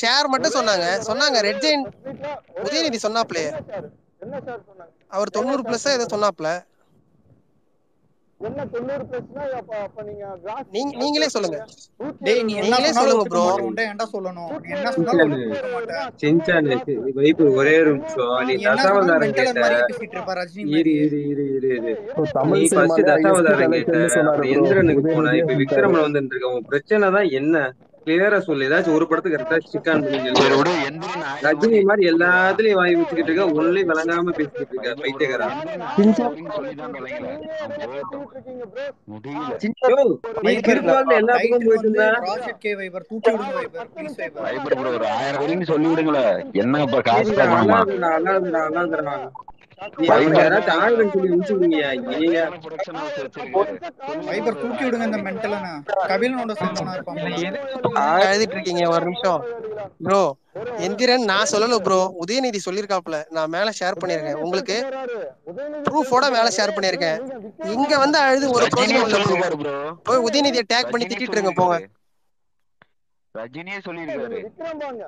Share மட்டும் சொன்னாங்க சொன்னாங்க ரெட் ஜெயண்ட் உதயநிதி சொன்னாப்ல அவர் 90+ ஏதோ சொன்னாப்ல என்ன 90+னா அப்ப நீங்க நீங்களே சொல்லுங்க டேய் நீங்களே சொல்லுங்க bro உண்டே என்ன சொல்லணும் நீ என்ன சொன்னா செஞ்சானே வைப்பு ஒரே நிமிஷம் நீ தசாவதாரம் கேட்ட இரு தமிழ் சினிமா தசாவதாரம் கேட்ட எந்திரனுக்கு போனா இப்ப விக்ரமன் வந்திருக்கான் உன் பிரச்சனை தான் என்ன கிளியரா சொல்லு ஏதாச்சும் ஒரு படத்துக்கு கரெக்டா ஸ்டிக் ஆன் பண்ணி சொல்லுடா எந்திரன் ரஜினி மாதிரி எல்லாத்துலயும் வாய் விட்டுக்கிட்டு இருக்க ஒன்லி விளங்காம பேசிட்டு இருக்க பைத்தியக்காரா சின்சான்னு சொல்லி தான் விளங்கல உதயநிதி சொல்லிருக்காப்ல நான் மேல ஷேர் பண்ணிருக்கேன் உங்களுக்கு ப்ரூஃபோட மேல ஷேர் பண்ணிருக்கேன் இங்க வந்து அழுது ஒரு பிரச்சனை இல்ல bro போய் உதயநிதியை டாக் பண்ணி திட்டிட்டு இருங்க போங்க ரஜினியே சொல்லிருக்காரு விக்ரம்பாங்க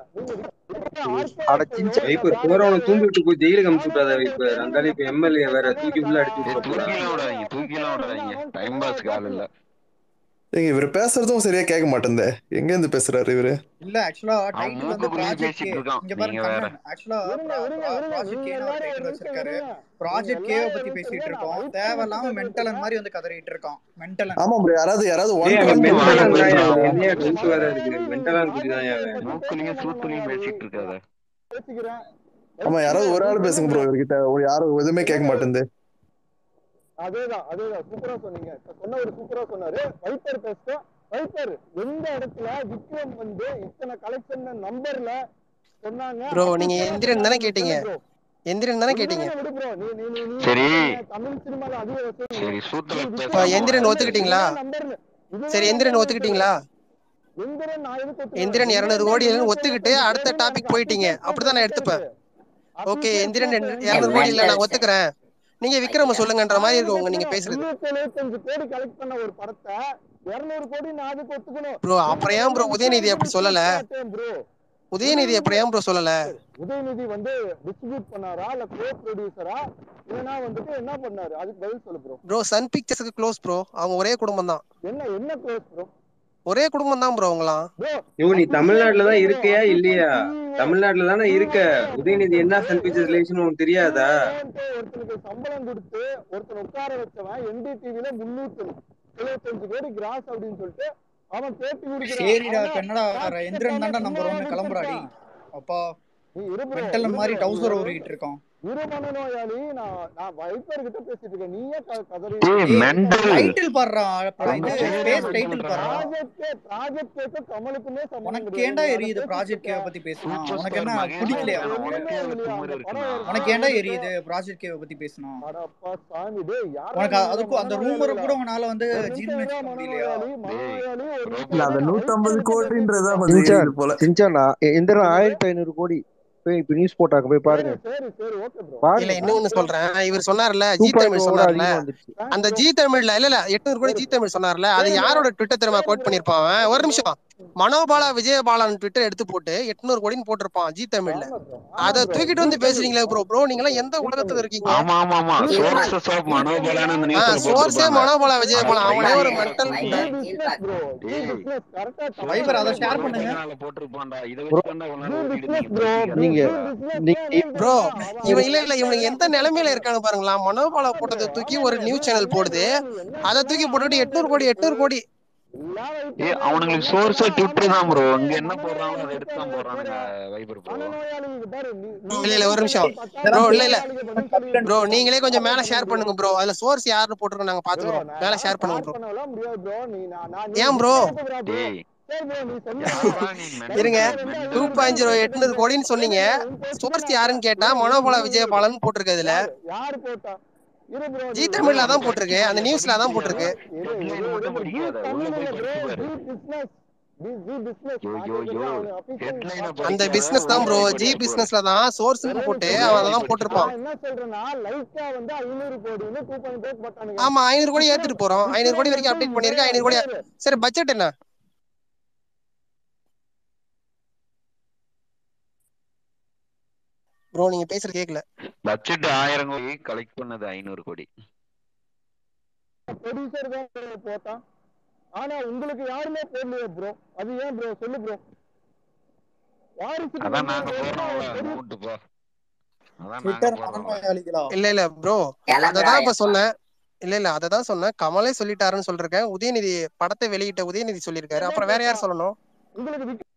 அட சின்ன வைப்பு போறவன தூங்கிட்டு போய் ஜெயிலுக்கு அனுப்பிட்டாத வைப்பு ரங்காலி இப்ப எம்எல்ஏ வேற தூக்கி உள்ள அடிச்சிட்டு தூக்கிலாம் விடாதீங்க டைம் பாஸ் கால் இல்ல இவரு பேசுறதும் சரியா கேட்க மாட்டேங்குது எங்க இருந்து பேசுறாரு இவரு இல்ல ஆக்சுவலா டைட்டில் வந்து ப்ராஜெக்ட் இங்க பாருங்க ஆக்சுவலா ப்ராஜெக்ட் கே நான் டைட்டில் வச்சிருக்காரு ப்ராஜெக்ட் கே பத்தி பேசிட்டு இருக்கோம் தேவலாம் மென்டலன் மாதிரி வந்து கதறிட்டு இருக்கோம் மென்டலன் ஆமா bro யாராவது என்னைய ட்ரெண்ட் வேற இருக்கு மென்டலன் குதிதான் யாரு மூக்குலயே சூத்துலயே பேசிட்டு இருக்காரு ஆமா யாராவது ஒரு ஆள் பேசுங்க bro இவர்கிட்ட யாரும் எதுமே கேட்க மாட்டேங்குது அதேதான் சூப்பரா சொன்னீங்க சொன்ன ஒரு சூப்பரா சொன்னாரு வைப்பர் பேசுற வைப்பர் எந்த இடத்துல விக்ரம் வந்து இத்தனை கலெக்ஷன் நம்பர்ல சொன்னாங்க bro நீங்க எந்திரன் தான கேட்டிங்க சரி தமிழ் சினிமால அது சரி சூத்திர பேச எந்திரன் ஒத்துக்கிட்டீங்களா சரி எந்திரன் ஒத்துக்கிட்டீங்களா எந்திரன் 200 கோடி ஒத்துக்கிட்டு அடுத்த டாபிக் போயிட்டீங்க அப்படி தான் நான் எடுத்துப்பேன் ஓகே எந்திரன் 200 கோடி இல்ல நான் ஒத்துக்கறேன் நீங்க விக்ரம சொல்லுங்கன்ற மாதிரி இருக்கவங்க நீங்க பேசுறது 175 கோடி கலெக்ட் பண்ண ஒரு படத்தை 200 கோடி நாடு கொத்துக்கணும் bro அப்புறம் ஏன் bro உதயநிதி அப்படி சொல்லல உதயநிதி வந்து டிஸ்ட்ரிபியூட் பண்ணாரா இல்ல கோ ப்ரொடியூசரா இல்லனா வந்துட்டு என்ன பண்ணாரு அதுக்கு பதில் சொல்லு bro சன் பிக்சர்ஸ்க்கு க்ளோஸ் bro அவங்க ஒரே குடும்பம் தான் என்ன க்ளோஸ் bro ஒரே குடும்பம் தான் bro அவங்கலாம் நீ தமிழ்நாட்டுல தான் இருக்கியா இல்லையா தமிழ்நாட்டுல தான இருக்க உதயநிதி என்ன சன் பிக்சர்ஸ் ரிலேஷன் உங்களுக்கு தெரியாதா ஒருத்தருக்கு சம்பளம் கொடுத்து ஒருத்தர் உட்கார வச்சவன் என்டி டிவில 375 கோடி கிராஸ் அப்படினு சொல்லிட்டு அவன் பேட்டி குடிக்குறான் சரிடா கன்னடா எந்திரன் தான்டா நம்பர் 1 கிளம்பறாடி அப்பா நீ மென்டல் மாதிரி டவுசர் ஓரிட்டு இருக்கான் வீரமனோயாலி நான் வைப்பர் கிட்ட பேசிட்டு இருக்கேன் நீயே கதறி டேய் மென்டல் டைட்டில் பண்றா இது ஸ்பேஸ் டைட்டில் பண்றா ப்ராஜெக்ட் கமலுக்குமே சமமான கேண்டா எரியுது ப்ராஜெக்ட் கே பத்தி பேசுனா உனக்கு என்ன குடிக்கலையா உனக்கு கேண்டா எரியுது ப்ராஜெக்ட் கே பத்தி பேசுனா அடப்பா சாமி டேய் யார் உனக்கு அதுக்கு அந்த ரூமர் கூட உனால வந்து ஜீர்ணிக்க முடியலையா இல்ல அந்த 150 கோடின்றதா வந்து போல சின்சானா எந்திரன் 1500 கோடி இப்ப நியூஸ் போட்டாங்க போய் பாருங்க சரி சரி ஓகே bro இல்ல இன்னொன்னு சொல்றேன் இவர் சொன்னார்ல ஜீ தமிழ் சொன்னார்ல அந்த ஜீ தமிழ்ல இல்ல 800 கோடி ஜீ தமிழ் சொன்னார்ல அது யாரோட ட்விட்டர் தெரியுமா கோட் பண்ணிருப்பான் ஒரு நிமிஷம் மனோபாலா விஜயபாலன் ட்விட்டர் எடுத்து போட்டு 800 கோடின்னு போட்டுருப்பான் ஜீ தமிழ்ல அத தூக்கிட்டு வந்து பேசுறீங்களா bro bro நீங்க எந்த உலகத்துல இருக்கீங்க ஆமா ஆமா ஆமா சோர்ஸ் ஆப் மனோபாலான அந்த நியூஸ் சோர்ஸே மனோபாலா விஜயபாலன் அவனே ஒரு மென்டல் bro கரெக்ட்டா வைபர் அத ஷேர் பண்ணுங்க போட்டுருப்பான்டா இத வெச்சு பண்ணா உடனே bro இவன் இல்ல இவனுக்கு எந்த நிலைமையில இருக்கானு பாருங்களா மனோபாலா போட்டதை தூக்கி ஒரு நியூஸ் சேனல் போடுது அதை தூக்கி போட்டுட்டு 800 கோடி ஏய் அவங்களுக்கு சோர்ஸ் ட்விட்டர் தான் bro அங்க என்ன போறானோ அதை எடுத்து தான் போறானுங்க வைபர் bro இல்ல ஒரு நிமிஷம் bro இல்ல bro நீங்களே கொஞ்சம் மேல ஷேர் பண்ணுங்க bro அதுல சோர்ஸ் யாரன்னு போட்டுறோம் நாங்க பாத்துறோம் மேல ஷேர் பண்ணுங்க bro ஏன் bro இருங்க 2.0 800 கோடின்னு சொன்னீங்க. சோர்ஸ் யாருன்னு கேட்டா மனோபாலா விஜயபாலன் போட்டிருக்கு. அதுல யாரு போட்டா ஜி தமிழ்ல தான் போட்டிருக்கு, அந்த நியூஸ்ல தான் போட்டிருக்கு. அந்த பிசினஸ் தான் ப்ரோ, ஜி பிசினஸ்ல தான் சோர்ஸ் போட்டு அவன் தான் போட்டிருப்பான். ஆமா 500 கோடி ஏத்திட்டு போறோம், 500 கோடி வரைக்கும் அப்டேட் பண்ணிருக்கேன். 500 கோடி சரி, பட்ஜெட் என்ன? ப்ரோ நீங்க பேசுற கேக்கல. பட்ஜெட் 1000 கோடி, கலெக்ட் பண்ணது 500 கோடி. ப்ரொடியூசர் தான் போட்டா. ஆனா உங்களுக்கு யாருமே போடலையே ப்ரோ, அது ஏன் ப்ரோ? சொல்லு ப்ரோ. வாரிசுக்கு அதான் நாங்க போறோம் கூட்டி போ. அதான் நாங்க இல்ல இல்ல ப்ரோ, அததான் இப்ப சொன்னேன். இல்ல இல்ல அததான் சொன்னேன். கமலே சொல்லிட்டாருன்னு சொல்றேன். உதயநிதி படத்தை வெளியிட்ட உதயநிதி சொல்லிருக்காரு. அப்புறம் வேற யார் சொல்லணும்? உங்களுக்கு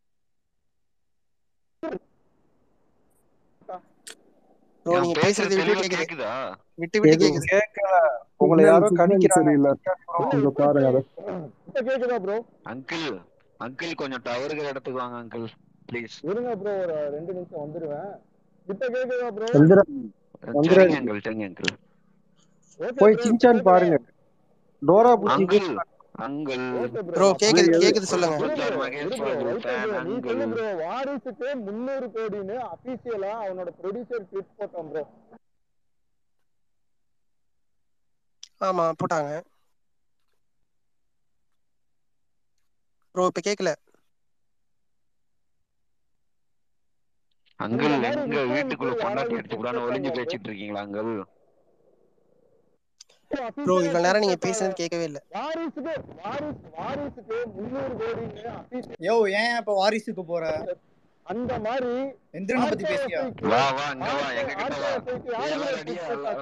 ப்ரோ நீங்க பேசுறது விட்டு கேக்குது. உங்களை யாரோ கணிக்கிறாங்க இல்ல கொஞ்சம் பாருங்க. அத கேக்குதா ப்ரோ? அங்கிள் அங்கிள் கொஞ்சம் டவர் இருக்கிற இடத்துக்கு வாங்க அங்கிள் ப்ளீஸ். இருங்க ப்ரோ ஒரு 2 நிமிஷம் வந்துருவேன். விட்ட கேக்குதா ப்ரோ? வந்துறேன் அங்கிள். Thank uncle. போய் சிஞ்சான் பாருங்க. டோரா புடி அங்கிள் அங்கிள். ப்ரோ கேக்குது கேக்குது சொல்லுங்க. ப்ரோ வாரிசுக்கு 300 கோடின்னு ஆபீஷியலா அவனோட ப்ரொடியூசர் ட்வீட் போட்டான் ப்ரோ. ஆமா போட்டாங்க ப்ரோ. இப்ப கேக்கல அங்கிள். எங்க வீட்டுக்குள்ள கொண்டாட்டி எடுத்து கூடானே ஒளிஞ்சு பேசிட்டு இருக்கீங்களா அங்கிள்? ப்ரோ இவ்வளவு நேரம் நீங்க பேசினது கேட்கவே இல்ல. வாரிசுக்கு வாரிசுக்கு 300 கோடிங்க. யோ ஏன் இப்ப வாரிசுக்கு போற? அந்த மாதிரி எந்திரனை பத்தி பேசியா? வா வா அங்க வா, எங்க கிட்ட வா.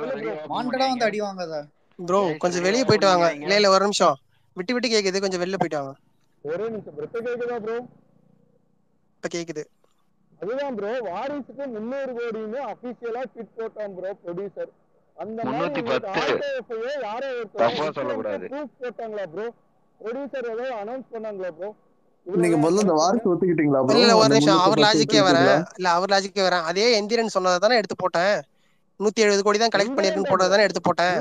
மான்கடா வந்து அடி வாங்குதா? ப்ரோ கொஞ்சம் வெளிய போயிட்டு வாங்க. இல்ல இல்ல ஒரு நிமிஷம் விட்டு விட்டு கேக்குது, கொஞ்சம் வெளிய போயிட்டு வாங்க. ஒரே நிமிஷம் ப்ரோ. கேக்குதா ப்ரோ? இப்ப கேக்குது. அதுதான் ப்ரோ வாரிசுக்கு 300 கோடின்னு ஆபீஷியலா ட்வீட் போட்டான் ப்ரோ ப்ரொடியூசர். அந்த 310 யாரோ தப்பா சொல்ல கூடாது போட்டாங்களா ப்ரோ? ப்ரொடியூசர் ஏதோ அனௌன்ஸ் பண்ணாங்களா ப்ரோ? நீங்க முதல்ல அந்த வாரிசு ஒத்திக்கிட்டீங்களா ப்ரோ? இல்ல ஒரு நிமிஷம், அவர் லாஜிக்கே வரேன். இல்ல அவர் லாஜிக்கே வரேன். அதே எந்திரன் சொன்னத தான எடுத்து போட்டேன். 170 கோடி தான் கலெக்ட் பண்ணிருக்குன்னு போட்டத தான எடுத்து போட்டேன்.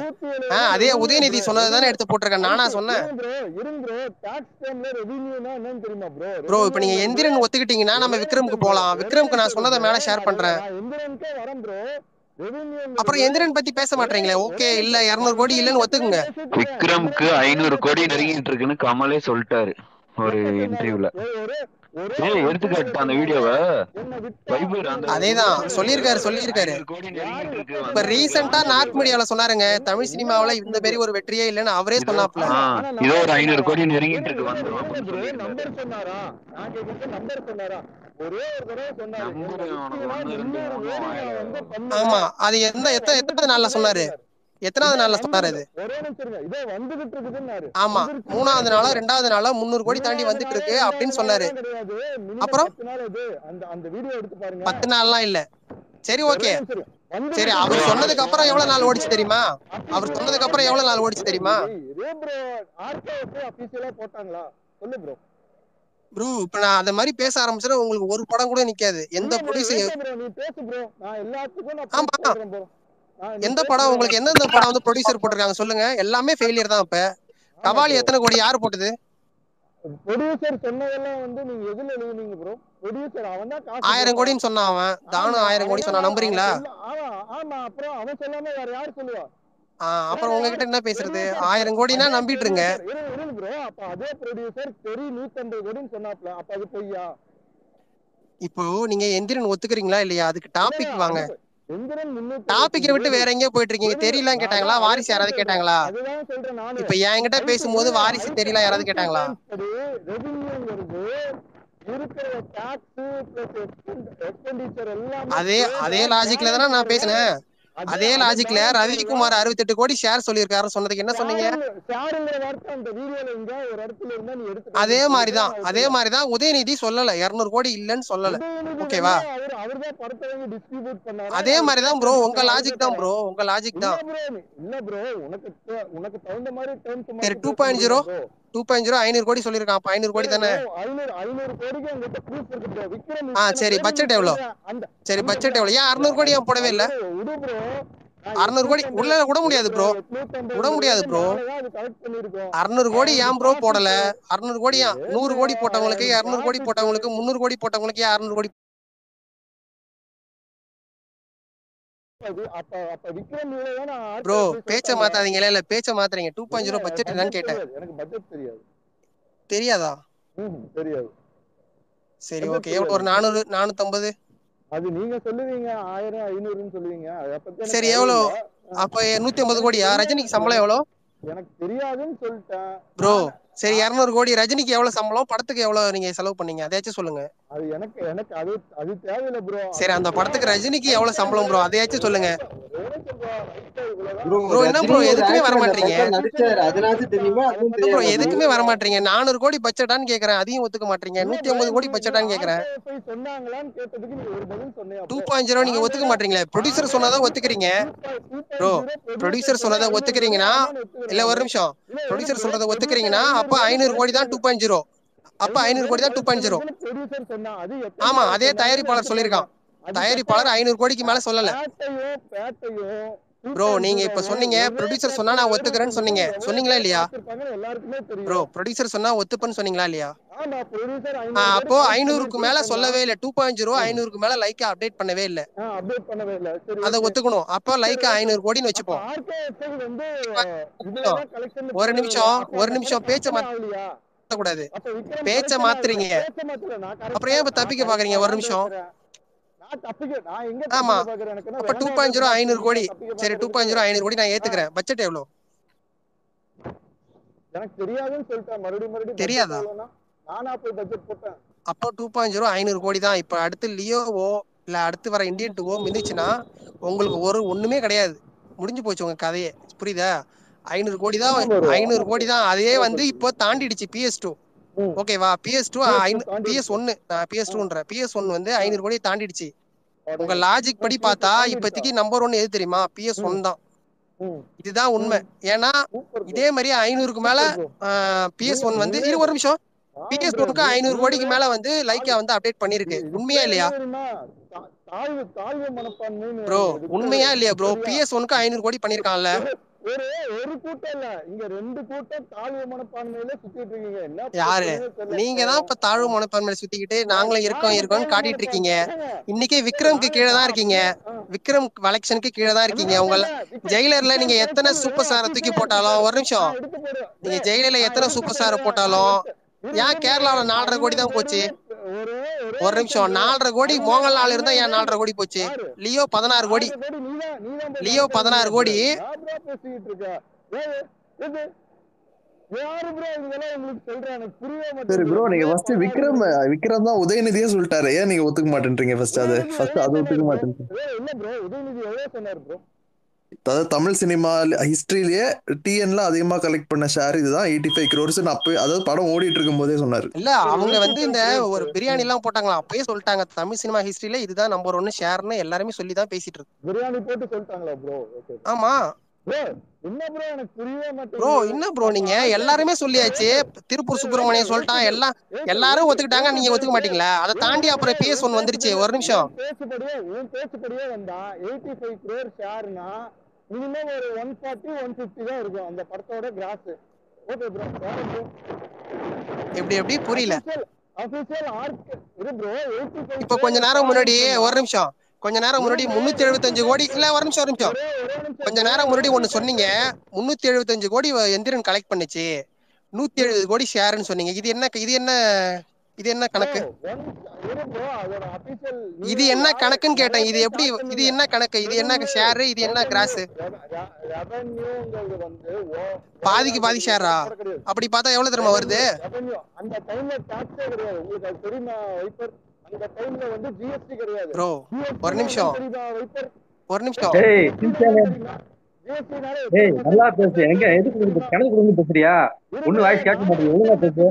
அதே உதயநிதி சொன்னத தான எடுத்து போட்டுருக்கேன். நானா சொன்னேன் ப்ரோ? இருங்க ப்ரோ, டாக்ஸ் டைம்ல ரெவென்யூனா என்னன்னு தெரியுமா ப்ரோ? ப்ரோ இப்போ நீங்க எந்திரன் ஒத்திக்கிட்டீங்கன்னா நம்ம விக்ரமுக்கு போலாம். விக்ரமுக்கு நான் சொன்னத மேல ஷேர் பண்றேன். எந்திரனுக்கே வரேன் ப்ரோ. அப்புறம் எந்திரன் பத்தி பேச மாட்டீங்களே. ஓகே இல்ல 200 கோடி இல்லன்னு ஒத்துக்குங்க. விக்ரமுக்கு 500 கோடி நெருங்கிட்டு இருக்குன்னு கமலே சொல்லிட்டாரு ஒரு இன்டர்வியூல. ஏய் எடுத்துட்ட அந்த வீடியோவை பைபர் அந்த அதேதான் சொல்லிருக்காரு சொல்லிருக்காரு. இப்ப ரீசன்ட்டா நார்த் மீடியால சொன்னாருங்க தமிழ் சினிமாவுல இந்த மாதிரி ஒரு வெற்றியே இல்லன்னு அவரே சொன்னாப்ல. இதோ ஒரு 500 கோடி நெருங்கிட்டு இருக்கு வந்துரும். நம்பர் சொன்னாரா? நான் கேக்குறது நம்பர் சொன்னாரா? ஒரே ஒரு தடவை சொன்னாரு. ஆமா அது எத்தனாவது நாள்ல சொன்னாரு? எத்தனாவது நாள்ல சொன்னாரு? அது ஒரே நிமிஷம் இதோ வந்துகிட்டு இருக்குதுன்னாரு. ஆமா 3வது நாளா 2வது நாளா 300 கோடி தாண்டி வந்துட்டு இருக்கு அப்படினு சொன்னாரு. அப்புறம் 10 நாள் அது அந்த வீடியோ எடுத்து பாருங்க. 10 நாள்லாம் இல்ல. சரி ஓகே சரி, அவர் சொன்னதுக்கு அப்புறம் எவ்வளவு நாள் ஓடிச்சு தெரியுமா? அவர் சொன்னதுக்கு அப்புறம் எவ்வளவு நாள் ஓடிச்சு தெரியுமா? ரே ப்ரோ ஆர்கேக்கு ஆபீஷியலா போட்டாங்களா? சொல்லு ப்ரோ. ப்ரோ இப்ப நான் அத மாதிரி பேச ஆரம்பிச்சா உங்களுக்கு ஒரு படம் கூட நிக்காது. எந்த ப்ரொடியூசர் நீ பேசு ப்ரோ. நான் எல்லாத்துக்கும் நான் பேசுறேன் ப்ரோ. எந்த படம் உங்களுக்கு எந்தெந்த படம் வந்து ப்ரொடியூசர் போட்டுருக்காங்க சொல்லுங்க. எல்லாமே ஃபெயிலியர் தான். இப்ப கபாலி எத்தனை கோடி யார் போட்டது? ப்ரொடியூசர் சொன்னதெல்லாம் வந்து நீங்க எதுல எழுதுனீங்க ப்ரோ? ப்ரொடியூசர் அவன் தான் காசு 1000 கோடின்னு சொன்னா. அவன் தானு 1000 கோடி சொன்னா நம்புறீங்களா? ஆமா அப்புறம் அவன் சொல்லாம வேற யார் சொல்லுவா? அப்புறம் உங்ககிட்ட என்ன பேசுறது? 1000 கோடினா நம்பிட்டு இருங்க. இருங்க ப்ரோ. அப்ப அதே ப்ரொடியூசர் தெரி 150 கோடின்னு சொன்னாப்ல. அப்ப அது பொய்யா? இப்போ நீங்க எந்திரன் ஒத்துக்கிறீங்களா இல்லையா? அதுக்கு டாபிக் வாங்க. டாபிக்க விட்டு வேற எங்க போயிட்டு இருக்கீங்க? தெரியல கேட்டாங்களா? வாரிசு யாராவது கேட்டாங்களா? இப்ப என்கிட்ட பேசும்போது வாரிசு தெரியல யாராவது கேட்டாங்களா? அதே லாஜிக்ல தானே நான் பேசினேன். அதே லாஜிக்ல ரவிக்குமார் 68 கோடி ஷேர் சொல்லியிருக்காரு சொன்னதுக்கு என்ன சொன்னீங்க? அதே மாதிரிதான் உதயநிதி சொல்லல 200 கோடி இல்லன்னு சொல்லல. ஓகேவா? அவர்தான் படத்தை வந்து டிஸ்ட்ரிபியூட் பண்ணாரு. அதே மாதிரி தான் bro, உங்க லாஜிக் தான் bro, உங்க லாஜிக் தான் இல்ல bro. உனக்கு தகுந்த மாதிரி டேர்ம்ஸ் மாதிரி 2.0 500 கோடி சொல்லிருக்கான். 500 கோடி தானே? 500 கோடிக்கு உங்கட்ட ப்ரூஃப் இருக்கு விக்ரம். ஆ சரி, பட்ஜெட் எவ்வளவு? சரி பட்ஜெட் எவ்வளவு? ஏன் 600 கோடி ஏன் போடவே இல்ல? உடு bro, 600 கோடி உள்ள கூட முடியாது bro, கூட முடியாது bro. 600 கோடி ஏன் bro போடல? 600 கோடி ஏன்? 100 கோடி போட்டவங்களுக்கு, 200 கோடி போட்டவங்களுக்கு, 300 கோடி போட்டவங்களுக்கு ஏன் 600 கோடி? bro பேச்ச மாத்தாதீங்களே, இல்ல பேச்ச மாத்தறீங்க. 2.0 பட்ஜெட் என்னன்னு கேட்டேன். எனக்கு பட்ஜெட் தெரியாது. தெரியாதா? தெரியாது. சரி ஓகே, ஒரு 400 450. அது நீங்க சொல்லுவீங்க 1000 500ன்னு சொல்லுவீங்க. சரி எவ்வளவு? அப்ப 150 கோடியா? ரஜினிக்கு சம்பளம் எவ்வளவு? எனக்கு தெரியாதுன்னு சொல்லிட்டேன் bro. சரி 200 கோடி ரஜினிக்கு எவ்வளவு சம்பளம்? படத்துக்கு எவ்வளவு நீங்க செலவு பண்ணீங்க? அதையாச்சும் சொல்லுங்க. அது எனக்கு எனக்கு அது அது தேவையில்ல bro. சரி அந்த படத்துக்கு ரஜினிக்கு எவ்வளவு சம்பளம் bro? அதையாச்சும் சொல்லுங்க bro. என்ன bro எதுக்குமே வர மாட்டீங்க? bro எதுக்குமே வர மாட்டீங்க. 400 கோடி பட்ஜெட்டான்னு கேக்குறேன், அதையும் ஒத்துக்க மாட்டீங்க. 150 கோடி பட்ஜெட்டான்னு கேக்குறேன். 2.0 நீங்க ஒத்துக்க மாட்டீங்களே. ப்ரொடியூசர் சொன்னதா ஒத்துக்கிறீங்க bro. ப்ரொடியூசர் சொன்னதா ஒத்துக்கிறீங்கன்னா இல்ல ஒரு நிமிஷம், ப்ரொடியூசர் சொல்றதை ஒத்துக்கிறீங்கன்னா அப்ப 500 கோடி தான் 2.0. அப்ப 500 கோடி தான் 2.0. ஆமா அதே தயாரிப்பாளர் சொல்லிருக்கான். தயாரிப்பாளர் 500 கோடிக்கு மேல சொல்லல bro. நீங்க இப்ப சொன்னீங்க ப்ரொடியூசர் சொன்னா நான் ஒத்துக்கறேன்னு சொன்னீங்க. சொன்னீங்களா இல்லையா bro? ப்ரொடியூசர் சொன்னா ஒத்துப்பேன்னு சொன்னீங்களா இல்லையா? அப்போ 500க்கு மேல சொல்லவே இல்ல. 2.0 500க்கு மேல லைக் அப்டேட் பண்ணவே இல்ல. அப்டேட் பண்ணவே இல்ல. சரி அத ஒத்துக்கணும். அப்ப லைக் 500 கோடி வெச்சுப்போம். ஒரு நிமிஷம், ஒரு நிமிஷம் பேச்ச மாத்த கூடாது. பேச்ச மாத்துறீங்க அப்புறம் ஏன் தப்பிக்க பாக்குறீங்க? ஒரு நிமிஷம். ஆமா அப்ப 2.0 500 கோடி. சரி 2.0 500 கோடி நான் ஏத்துக்கிறேன். பட்ஜெட் எவ்வளவு? எனக்கு தெரியாதுன்னு சொல்லிட்டேன். மறுபடியும் தெரியாதா? நானா போய் பட்ஜெட் போட்டேன். அப்போ 2.0 500 கோடி தான். இப்ப அடுத்து லியோவோ இல்ல அடுத்து வர இந்தியன் 2ஓ மிதிச்சுனா உங்களுக்கு ஒரு ஒண்ணுமே கிடையாது. முடிஞ்சு போச்சு உங்க கதையே. புரியுதா? 500 கோடி தான், 500 கோடி தான். அதே வந்து இப்போ தாண்டிடுச்சு PS2. ஓகேவா? PS2 PS1 நான் PS2ன்றேன். PS1 வந்து 500 கோடி தாண்டிடுச்சு. உங்க லாஜிக் படி பார்த்தா இப்போதைக்கு நம்பர் 1 எது தெரியுமா? PS1 தான். இதுதான் உண்மை. ஏன்னா இதே மாதிரி 500க்கு மேல PS1 வந்து ஒரு நிமிஷம், PS2க்கு 500 கோடிக்கு மேல வந்து லைக்கா வந்து அப்டேட் பண்ணிருக்கு. உண்மையா இல்லையா bro? உண்மையா இல்லையா bro? PS1க்கு 500 கோடி பண்ணிருக்கான்ல. ஒரு கூட்டம் இல்ல, இங்க ரெண்டு கூட்டம் தாழ்வு மனப்பான்மையில சுத்திட்டு இருக்கீங்க. யாரு நீங்க தான் இப்ப தாழ்வு மனப்பான்மையில சுத்திக்கிட்டு நாங்களும் இருக்கோம் இருக்கோம்னு காட்டிட்டு இருக்கீங்க. இன்னைக்கே விக்ரம்க்கு கீழே தான் இருக்கீங்க. விக்ரம் கலெக்ஷனுக்கு கீழே தான் இருக்கீங்க. உங்க ஜெயிலர்ல நீங்க எத்தனை சூப்பர் ஸ்டாரை தூக்கி போட்டாலும், ஒரு நிமிஷம், நீங்க ஜெயிலர்ல எத்தனை சூப்பர் ஸ்டாரை போட்டாலும் ஏன் கேரளாவில 4.5 கோடி தான் போச்சு? ஒரு நிமிஷம், 4.5 கோடி மோகன்லால் இருந்தா ஏன் 4.5 கோடி போச்சு? லியோ 16 கோடி, லியோ 16 கோடி. சரி bro, நீங்க ஃபர்ஸ்ட் விக்ரம் தான் உதயநிதியே சொல்லிட்டாரு, ஏன் நீங்க ஒத்துக்க மாட்டேன்றீங்க? ஃபர்ஸ்ட் அது ஒத்துக்க மாட்டேன்றீங்க. இல்ல bro, உதயநிதி எவ்வளவு சொன்னாரு bro? அதாவது தமிழ் சினிமா ஹிஸ்டரியிலேயே TNல அதிகமா கலெக்ட் பண்ண ஷேர் இதுதான் 85 crores. அப்ப அதாவது படம் ஓடிட்டு இருக்கும் போதே சொன்னாரு. இல்ல அவங்க வந்து இந்த ஒரு பிரியாணி எல்லாம் போட்டாங்களா, அப்பயே சொல்லிட்டாங்க தமிழ் சினிமா ஹிஸ்டரியில இதுதான் நம்பர் 1 ஷேர்னு எல்லாரும் சொல்லிதான் பேசிட்டு இருக்கு. பிரியாணி போட்டு சொல்லிட்டாங்களா bro? ஆமா bro. என்ன bro எனக்கு புரியவே மாட்டேங்குது bro. என்ன bro நீங்க எல்லாரும் சொல்லியாச்சு. திருப்பூர் சுப்பிரமணியம் சொல்லிட்டான், எல்லாம் எல்லாரும் ஒத்துக்கிட்டாங்க, நீங்க ஒத்துக்க மாட்டீங்களா? அதை தாண்டி அப்புறம் PS1 வந்துருச்சு. ஒரு நிமிஷம், பேசுபடியே வந்தா 85 crores ஷேர்னா மினிமம் ஒரு 140 150 தான் இருக்கும் அந்த படத்தோட கிராஸ். ஓகே bro, எப்படி எப்படி புரியல? ஆபீஷியல் ஆர்க் இது bro. இப்போ கொஞ்ச நேரம் முன்னாடி, ஒரு நிமிஷம், கொஞ்ச நேரம் முன்னாடி 375 கோடி இல்ல ஒரு நிமிஷம் ஒரு நிமிஷம், கொஞ்ச நேரம் முன்னாடி ஒன்னு சொன்னீங்க 375 கோடி எந்திரன் கலெக்ட் பண்ணுச்சு, 170 கோடி ஷேர்னு சொன்னீங்க. இது என்ன, இது என்ன, இது என்ன கணக்கு? இது என்ன கணக்குன்னு கேட்டேன். இது எப்படி, இது என்ன கணக்கு? இது என்ன ஷேர், இது என்ன கிராஸ்? பாதிக்கு பாதி ஷேரா? அப்படி பார்த்தா எவ்வளவு தெரியுமா வருது? bro ஒரு நிமிஷம், ஒரு நிமிஷம், நல்லா பேசு. எங்க எதுக்கு கணக்கு கொடுங்க பேசுறியா? ஒண்ணு வாய்ஸ் கேட்க மாட்டேங்குது.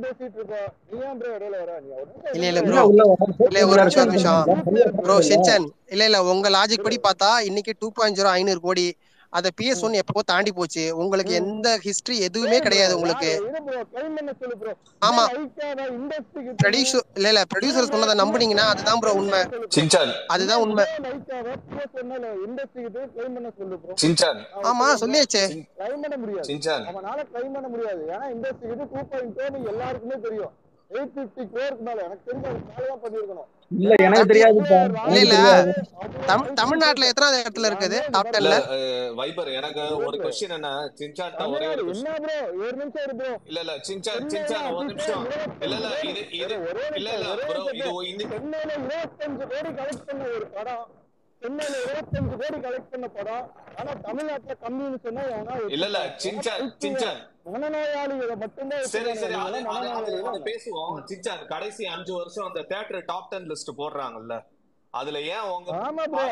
2.0 கோடி அத PS1 எப்போ தாண்டி போச்சு உங்களுக்கு எந்த ஹிஸ்டரி எதுவுமே கிடையாது உங்களுக்கு ஆமா ப்ரொடியூசர் சொன்னத நம்புனீங்கனா அதுதான் bro உண்மை சின்சான் அதுதான் உண்மை இண்டஸ்ட்ரிக்கு க்ளைம் பண்ண சொல்லு bro சின்சான் ஆமா சொல்லியாச்சே க்ளைம் பண்ண முடியாது சின்சான் அவனால க்ளைம் பண்ண முடியாது ஏனா இண்டஸ்ட்ரிக்கு 2.0 எல்லாருக்குமே தெரியும் 850 கோடிக்கு மேல எனக்கு தெரிஞ்ச ஒரு காலையா பண்ணிருக்கணும் இல்ல எனக்கு தெரியாது இல்ல தமிழ்நாட்டுல எத்தனை இடத்துல இருக்குது டாப் 10ல வைபர் எனக்கு ஒரு क्वेश्चन என்ன சின்சான்ட்ட ஒரே ஒரு என்ன bro ஒரு நிமிஷம் இரு bro இல்ல இல்ல சின்சான் சின்சான் ஒரு நிமிஷம் இல்ல இல்ல இது ஒரே இல்ல இல்ல bro இது இன்னையில 25 கோடி கலெக்ட் பண்ண ஒரு படம் சென்னையில 25 கோடி கலெக்ட் பண்ண படம் ஆனா தமிழ்நாட்டுல கம்மின்னு சொன்னா ஏனா இல்ல இல்ல சின்சான் சின்சான் மனநோயாளிகளை மட்டும் தான் சரி சரி அத பேசுவோம் சின்சான் கடைசி 5 வருஷம் அந்த தியேட்டர் டாப் 10 லிஸ்ட் போடுறாங்கல்ல அதுல ஏன் உங்க ஆமா bro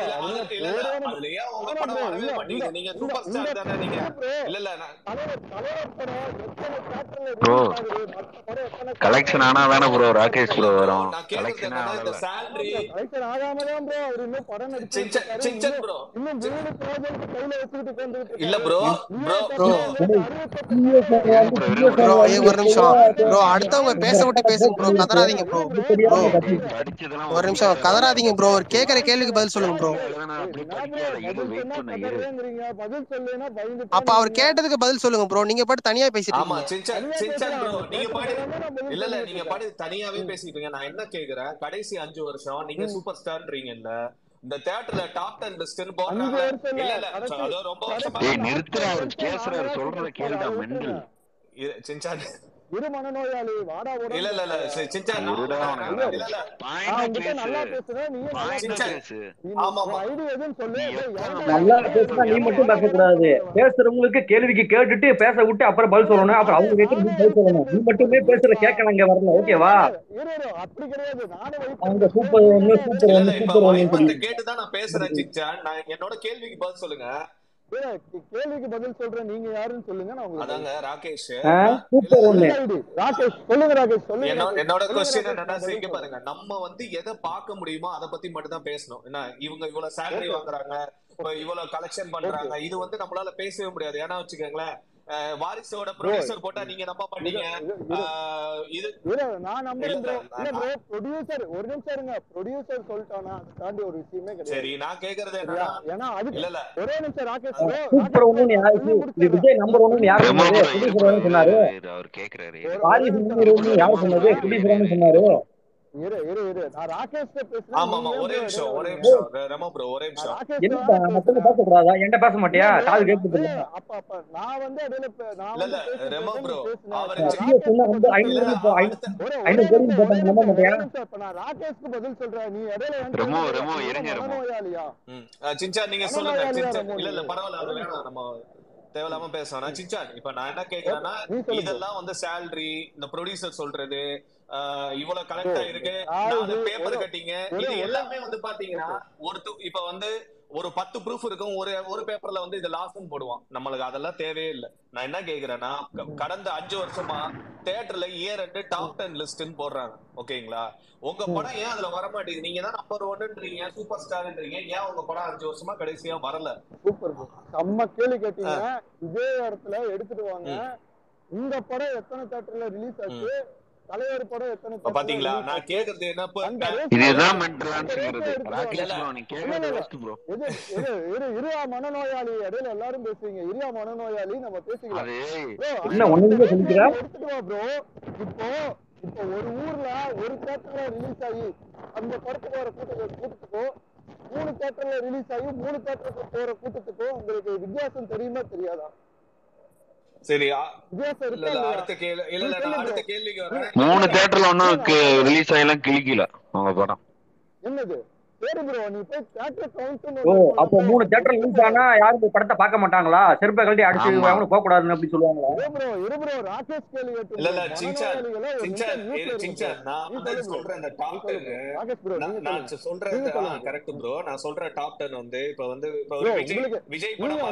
அதுல ஏன் உங்க படம் வரவே மாட்டீங்க நீங்க சூப்பர் ஸ்டார் தான நீங்க இல்ல இல்ல தலைவர் படம் எத்தனை தியேட்டர்ல ப்ரோ கலெக்ஷன் ஆனா தான bro ராகேஷ் bro வரும் கலெக்ஷன் ஆனா சாலரி கலெக்ஷன் ஆகாம தான் bro அவர் இன்னும் படம் நடிச்சிட்டு சின்சான் bro இன்னும் வீடு ப்ராஜெக்ட் கையில வச்சிட்டு போயிட்டு இல்ல bro bro bro ஒரு நிமிஷம் bro அடுத்தவங்க பேசவிட்டு பேசுங்க bro கதறாதீங்க bro அடிச்சதெல்லாம் ஒரு நிமிஷம் கதறாதீங்க bro கேக்குற கேள்விக்கு பதில் சொல்லுங்க bro அப்ப அவர் கேட்டதுக்கு பதில் சொல்லுங்க bro நீங்க பாட்டு தனியா பேசிட்டீங்க ஆமா சின்சான் சின்சான் bro நீங்க பாட்டு இல்ல இல்ல நீங்க பாட்டு தனியாவே பேசிட்டீங்க நான் என்ன கேக்குறேன் கடைசி 5 வருஷம் நீங்க சூப்பர் ஸ்டார்ன்றீங்க இல்ல இந்த தியேட்டர்ல டாப் 10 லிஸ்ட்ல போறாங்க இல்ல இல்ல அது ரொம்ப வருஷமா ஏய் நிறுத்துற அவர் கேசறார் சொல்றத கேளுடா மெண்டல் சின்சான் ஒரு மனநோயாளி வாடா ஓட இல்ல இல்ல இல்ல சின்சான் நல்லா பேசுற நீ ஆமா ஐடி எதுன்னு சொல்லு நல்லா பேசுற நீ மட்டும் பேச கூடாது பேசுறவங்களுக்கு கேள்விக்கு கேட்டுட்டு பேச விட்டு அப்புறம் பதில் சொல்லணும் அப்புறம் அவங்க கேக்குறது பதில் சொல்லணும் நீ மட்டுமே பேசுற கேக்கலங்க வரணும் ஓகேவா அப்படி கிடையாது நானே அவங்க சூப்பர் கேட்டு தான் நான் பேசுறேன் சின்சான் நான் என்னோட கேள்விக்கு பதில் சொல்லுங்க கேள்விக்கு பதில் சொல்ற நீங்க யாருன்னு சொல்லுங்க நான் உங்களுக்கு அதாங்க ராகேஷ் சூப்பர் ஒண்ணு ராகேஷ் சொல்லுங்க ராகேஷ் சொல்லுங்க என்னோட क्वेश्चन என்னன்னா சீக்கிரம் பாருங்க நம்ம வந்து எதை பார்க்க முடியுமோ அத பத்தி மட்டும் தான் பேசணும் என்ன இவங்க இவ்வளவு சாலரி வாங்குறாங்க இவ்வளவு கலெக்ஷன் பண்றாங்க இது வந்து நம்மளால பேசவே முடியாது ஏன்னா வெச்சுக்கங்களே வாரிசோட ப்ரொடியூசர் போட்டா நீங்க நம்ப பண்ணீங்க இது நான் நம்புறேன் bro இல்ல bro ப்ரொடியூசர் ஒரு நிமிஷம் இருங்க ப்ரொடியூசர் சொல்லிட்டானா தாண்டி ஒரு விஷயமே கிடையாது சரி நான் கேக்குறது என்னன்னா ஏனா அது இல்ல ஒரே நிமிஷம் ராகேஷ் bro சூப்பர் ஒண்ணு யாரு விஜய் நம்பர் 1 யாரு சொன்னாரு ப்ரொடியூசர் சொன்னாரு அவர் கேக்குறாரு வாரிஸ் நம்பர் 1 யாரு சொன்னது ப்ரொடியூசர் சொன்னாரு இரு இரு இரு நான் ராகேஷ் கிட்ட பேசுறேன் ஆமாமா ஒரே நிமிஷம் ரமா bro ஒரே நிமிஷம் ராகேஷ் என்ன மத்தல பேச கூடாதா என்ன பேச மாட்டியா காது கேக்குது அப்ப அப்ப நான் வந்து அடையில நான் வந்து ரமா bro அவர் சொன்னா வந்து 500 கோடி போட்டாங்க நம்ம மாட்டியா அப்ப நான் ராகேஷ்க்கு பதில் சொல்றேன் நீ அடையில ரமா இறங்க ரமா சின்சான் நீங்க சொல்லுங்க சின்சான் இல்ல இல்ல பரவாயில்லை அது வேணாம் நம்ம தேவலாம பேசறானா சின்சான் இப்ப நான் என்ன கேக்குறானா இதெல்லாம் வந்து salary இந்த ப்ரொடியூசர் சொல்றது இவ்வளவு கலெக்ட் ஆயிருக்கு நான் பேப்பர் கட்டிங்க இது எல்லாமே வந்து பாத்தீங்கன்னா ஒரு இப்ப வந்து ஒரு 10 ப்ரூஃப் இருக்கும் ஒரு பேப்பர்ல வந்து இது லாஸ்ட்னு போடுவான் நமக்கு அதெல்லாம் தேவையே இல்ல நான் என்ன கேக்குறேன்னா கடந்த 5 வருஷமா தியேட்டர்ல இயர் 2 டாப் 10 லிஸ்ட்னு போடுறாங்க ஓகேங்களா உங்க படம் ஏன் அதுல வர மாட்டீங்க நீங்க தான் நம்பர் 1ன்றீங்க சூப்பர் ஸ்டார்ன்றீங்க ஏன் உங்க படம் 5 வருஷமா கடைசியா வரல சூப்பர் நம்ம கேளு கேட்டீங்க இதே இடத்துல எடுத்துடுவாங்க இந்த படம் எத்தனை தியேட்டர்ல ரிலீஸ் ஆச்சு தலைவர் படம் எத்தனை பாத்தீங்களா நான் கேக்குறது என்ன இதுதான் மெண்டலான்றது ராகேஷ் bro நீ கேக்குறது ஃபர்ஸ்ட் bro இது இருயா மனநோயாளி அடையில எல்லாரும் பேசுவீங்க இருயா மனநோயாளி நம்ம பேசிக்கலாம் அரே என்ன ஒண்ணுமே சொல்லிக்கிறா bro இப்போ ஒரு ஊர்ல ஒரு தியேட்டர்ல ரிலீஸ் ஆகி அந்த படத்துக்கு வர கூட்டத்துக்கு 3 தியேட்டர்ல ரிலீஸ் ஆகி 3 தியேட்டருக்கு போற கூட்டத்துக்கு உங்களுக்கு வித்தியாசம் தெரியுமா தெரியாதா சரியா இல்ல அடுத்த கேள்விக்கு வரேன் மூணு தியேட்டர்ல ஒண்ணு ரிலீஸ் ஆயிலாம் கிளிக்கல அவங்க படம் என்னது ஓ அப்போ 3 தியேட்டர் லூஸ் ஆனா யாரும் போய் படத்தை பார்க்க மாட்டாங்களா? செருப்பை கழட்டி அடிச்சு அவனுக்கு போக கூடாதுன்னு அப்படி சொல்லுவாங்களா? இல்ல சிங்சா நான் சொல்றேன் அந்த டாப் 10 நான் சொல்றேன் கரெக்ட் bro. நான் சொல்ற டாப் 10 வந்து இப்ப வந்து விஜய் படமா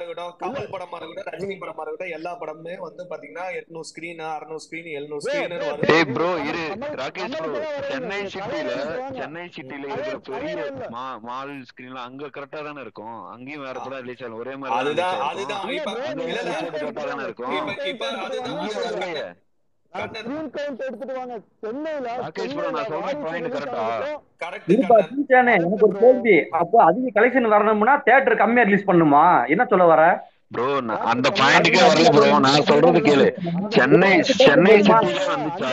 இருக்கட்டும், கமல் படமா இருக்கட்டும், ரஜினி படமா இருக்கட்டும், எல்லா படமுமே வந்து பாத்தீங்கன்னா 800 ஸ்கிரீன் 600 ஸ்கிரீன் 700 ஸ்கிரீன் வருது. டேய் bro இரு ராகேஷ் bro, சென்னை சிட்டில இருக்கிற பெரிய மால் ஸ்கிரீன்ல அங்க கரெக்ட்டா தான இருக்கும். அங்கேயும் வேற கூட ரிலீஸ் ஆகும் ஒரே மாதிரி. அதுதான் இப்ப தான இருக்கும். இப்ப அதுதான் ஸ்கிரீன் கவுண்ட் எடுத்துட்டு வாங்க சென்னையில. ராகேஷ் bro நான் சொல்ற பாயிண்ட் கரெக்ட்டா? கரெக்ட் கரெக்ட்டானே. எனக்கு ஒரு கேள்வி, அப்ப அதிக கலெக்ஷன் வரணும்னா தியேட்டர் கம்மியா ரிலீஸ் பண்ணுமா? என்ன சொல்ல வர bro? அந்த பாயிண்ட்க்கே வரல bro. நான் சொல்றது கேளு, சென்னை சிட்டில வந்துச்சா?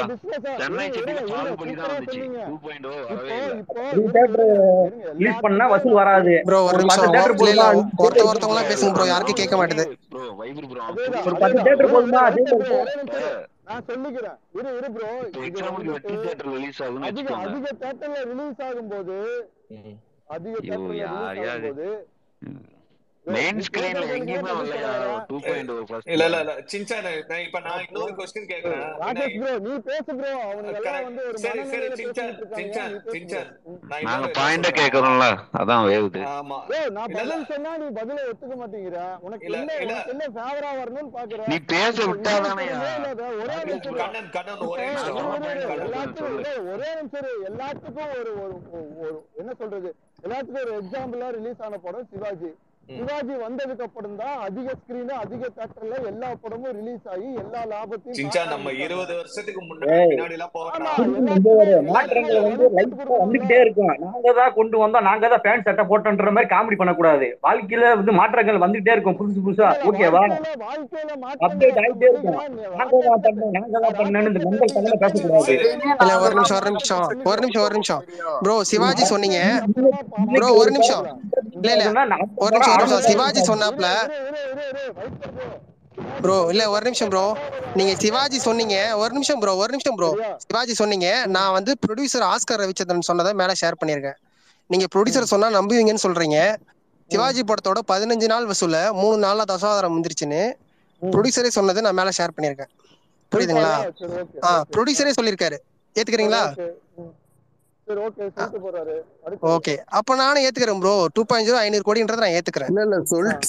சென்னை சிட்டில பால் பண்ணி தான் வந்துச்சு 2.0 வரவே இல்ல. தியேட்டர் ரிலீஸ் பண்ணா வசூல் வராது bro. ஒரு நிமிஷம் தியேட்டர் போடுமா? ஒருத்தங்களா பேசுங்க bro, யாருக்கு கேட்க மாட்டேங்குது bro. வைபர் bro ஒரு 10 தியேட்டர் போடுமா? நான் சொல்லிக்கிறேன் இரு bro. எக்ஸாம்பிளுக்கு வெட்டி தியேட்டர் ரிலீஸ் ஆகும்னு வெச்சுக்கோங்க. அதிக தியேட்டர்ல ரிலீஸ் ஆகும்போது அதிக தியேட்டர்ல போகுது மெயின் ஸ்கிரீன்ல எங்கயுமே வரலையா 2.0 ஃபர்ஸ்ட்? இல்ல சின்சா நான் இப்ப நான் இன்னொரு क्वेश्चन கேக்குறேன். ராஜேஷ் bro நீ பேசு bro. அவங்க எல்லாம் வந்து ஒரு மனநிலை சின்சா நான் பாயிண்ட கேக்குறேன்ல அதான் வேவுது. ஆமா நான் பதில் சொன்னா நீ பதில ஒத்துக்க மாட்டீங்கற. உனக்கு என்ன ஃபேவரா வரணும்னு பாக்குற? நீ பேச விட்டாதானயா? ஒரே நிமிஷம் கண்ணன் ஒரே நிமிஷம் எல்லாத்துக்கும் ஒரு என்ன சொல்றது, எல்லாத்துக்கும் ஒரு எக்ஸாம்பிளா ரிலீஸ் ஆன படம் சிவாஜி வந்ததுக்கு அப்புறம் தான் அதிக ஸ்கிரீன் அதிக தியேட்டர்ல எல்லா படமும் ரிலீஸ் ஆகி எல்லா லாபத்தையும். சிஞ்சா நம்ம 20 வருஷத்துக்கு முன்னாடி எல்லாம் போறோம் மாற்றங்கள் வந்து லைஃப்ல வந்துட்டே இருக்கும். நாங்க தான் கொண்டு வந்தோம், நாங்க தான் ஃபேன் சட்ட போட்டன்ற மாதிரி காமெடி பண்ண கூடாது. வாழ்க்கையில வந்து மாற்றங்கள் வந்துட்டே இருக்கும் புதுசா. ஓகேவா? வாழ்க்கையில மாற்றங்கள் அப்டேட் ஆயிட்டே இருக்கும். நாங்க தான் பண்ணேன்னு இந்த மெண்டல் பண்ணல பேச கூடாது. இல்ல ஒரு நிமிஷம் bro. சிவாஜி சொன்னீங்க bro. ஒரு நிமிஷம் சிவாஜி சொன்னாப்ல bro. இல்ல ஒரு நிமிஷம் bro. நீங்க சிவாஜி சொன்னீங்க ஒரு நிமிஷம் bro. சிவாஜி சொன்னீங்க நான் வந்து ப்ரொடியூசர் ஆஸ்கர் ரவிச்சந்திரன் சொன்னதை மேல ஷேர் பண்ணிருக்கேன். நீங்க ப்ரொடியூசர் சொன்னா நம்புவீங்கன்னு சொல்றீங்க. சிவாஜி படத்தோட 15 நாள் வசூல 3 நாள்ல தசாவதாரம் வந்துருச்சுன்னு ப்ரொடியூசரே சொன்னதை நான் மேல ஷேர் பண்ணிருக்கேன். புரியுதுங்களா? ப்ரொடியூசரே சொல்லிருக்காரு. ஏத்துக்கிறீங்களா? சரி ஓகே சொல்லிட்டு போறாரு. ஓகே அப்ப நானே ஏத்துக்கறேன் bro. 2.0 500 கோடின்றது நான் ஏத்துக்கறேன். இல்ல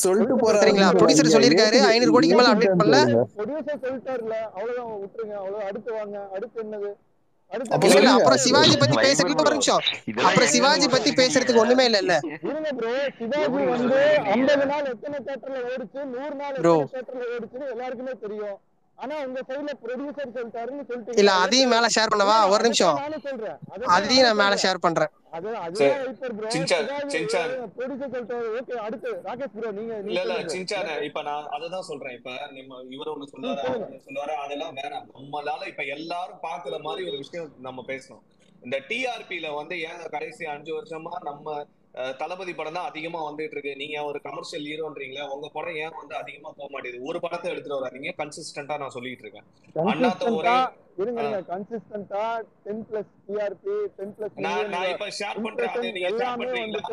சொல்லிட்டு போறாரு. சரிங்களா? ப்ரொடியூசர் சொல்லிருக்காரு 500 கோடிக்கு மேல அப்டேட் பண்ணல. ப்ரொடியூசர் சொல்லிட்டார்ல அவ்வளவுதான் விட்டுருங்க. அவ்வளவு அடுத்து வாங்க. அடுத்து என்னது? அடுத்து அப்புறம் சிவாஜி பத்தி பேசிட்டு வரணும். அப்புறம் சிவாஜி பத்தி பேசிறதுக்கு ஒண்ணுமே இல்ல இருங்க bro. சிவாஜி வந்து 50 நாள் எத்தனை தியேட்டர்ல ஓடுச்சு, 100 நாள் எத்தனை தியேட்டர்ல ஓடுச்சுன்னு எல்லாருக்குமே தெரியும். ஆனா உங்க சைடுல ப்ரொடியூசர் சொல்றாருன்னு சொல்லிட்டீங்க. இல்ல அதையும் மேல ஷேர் பண்ணவா? ஒரு நிமிஷம் அதையும் நான் மேல ஷேர் பண்றேன். அதுதான் ஹைப்பர் bro. சின்சா ப்ரொடியூசர் சொல்றாரு. ஓகே அடுத்து ராகேஷ் bro நீங்க. இல்ல சின்சா இப்போ நான் அதுதான் சொல்றேன். இப்போ இவர ஒன்னு சொல்றாரு அதெல்லாம் வேணாம். நம்மளால இப்ப எல்லாரும் பாக்குற மாதிரி ஒரு விஷயம் நம்ம பேசணும். இந்த டிஆர்பில வந்து ஏன் கடைசி 5 வருஷமா நம்ம தளபதி படம் தான் அதிகமா வந்துட்டு இருக்கு? நீங்க ஒரு கமர்ஷியல் ஹீரோன்றீங்களா? உங்க படம் ஏன் வந்து அதிகமா போக மாட்டேது? ஒரு படத்தை எடுத்துட்டு வராதீங்க கன்சிஸ்டன்ட்டா. நான் சொல்லிட்டு இருக்கேன் கன்சிஸ்டன்ட்டா 10+ டிஆர்பி 10+ நான் இப்ப ஷேர் பண்றேன். அது நீங்க ஷேர் பண்றீங்களா?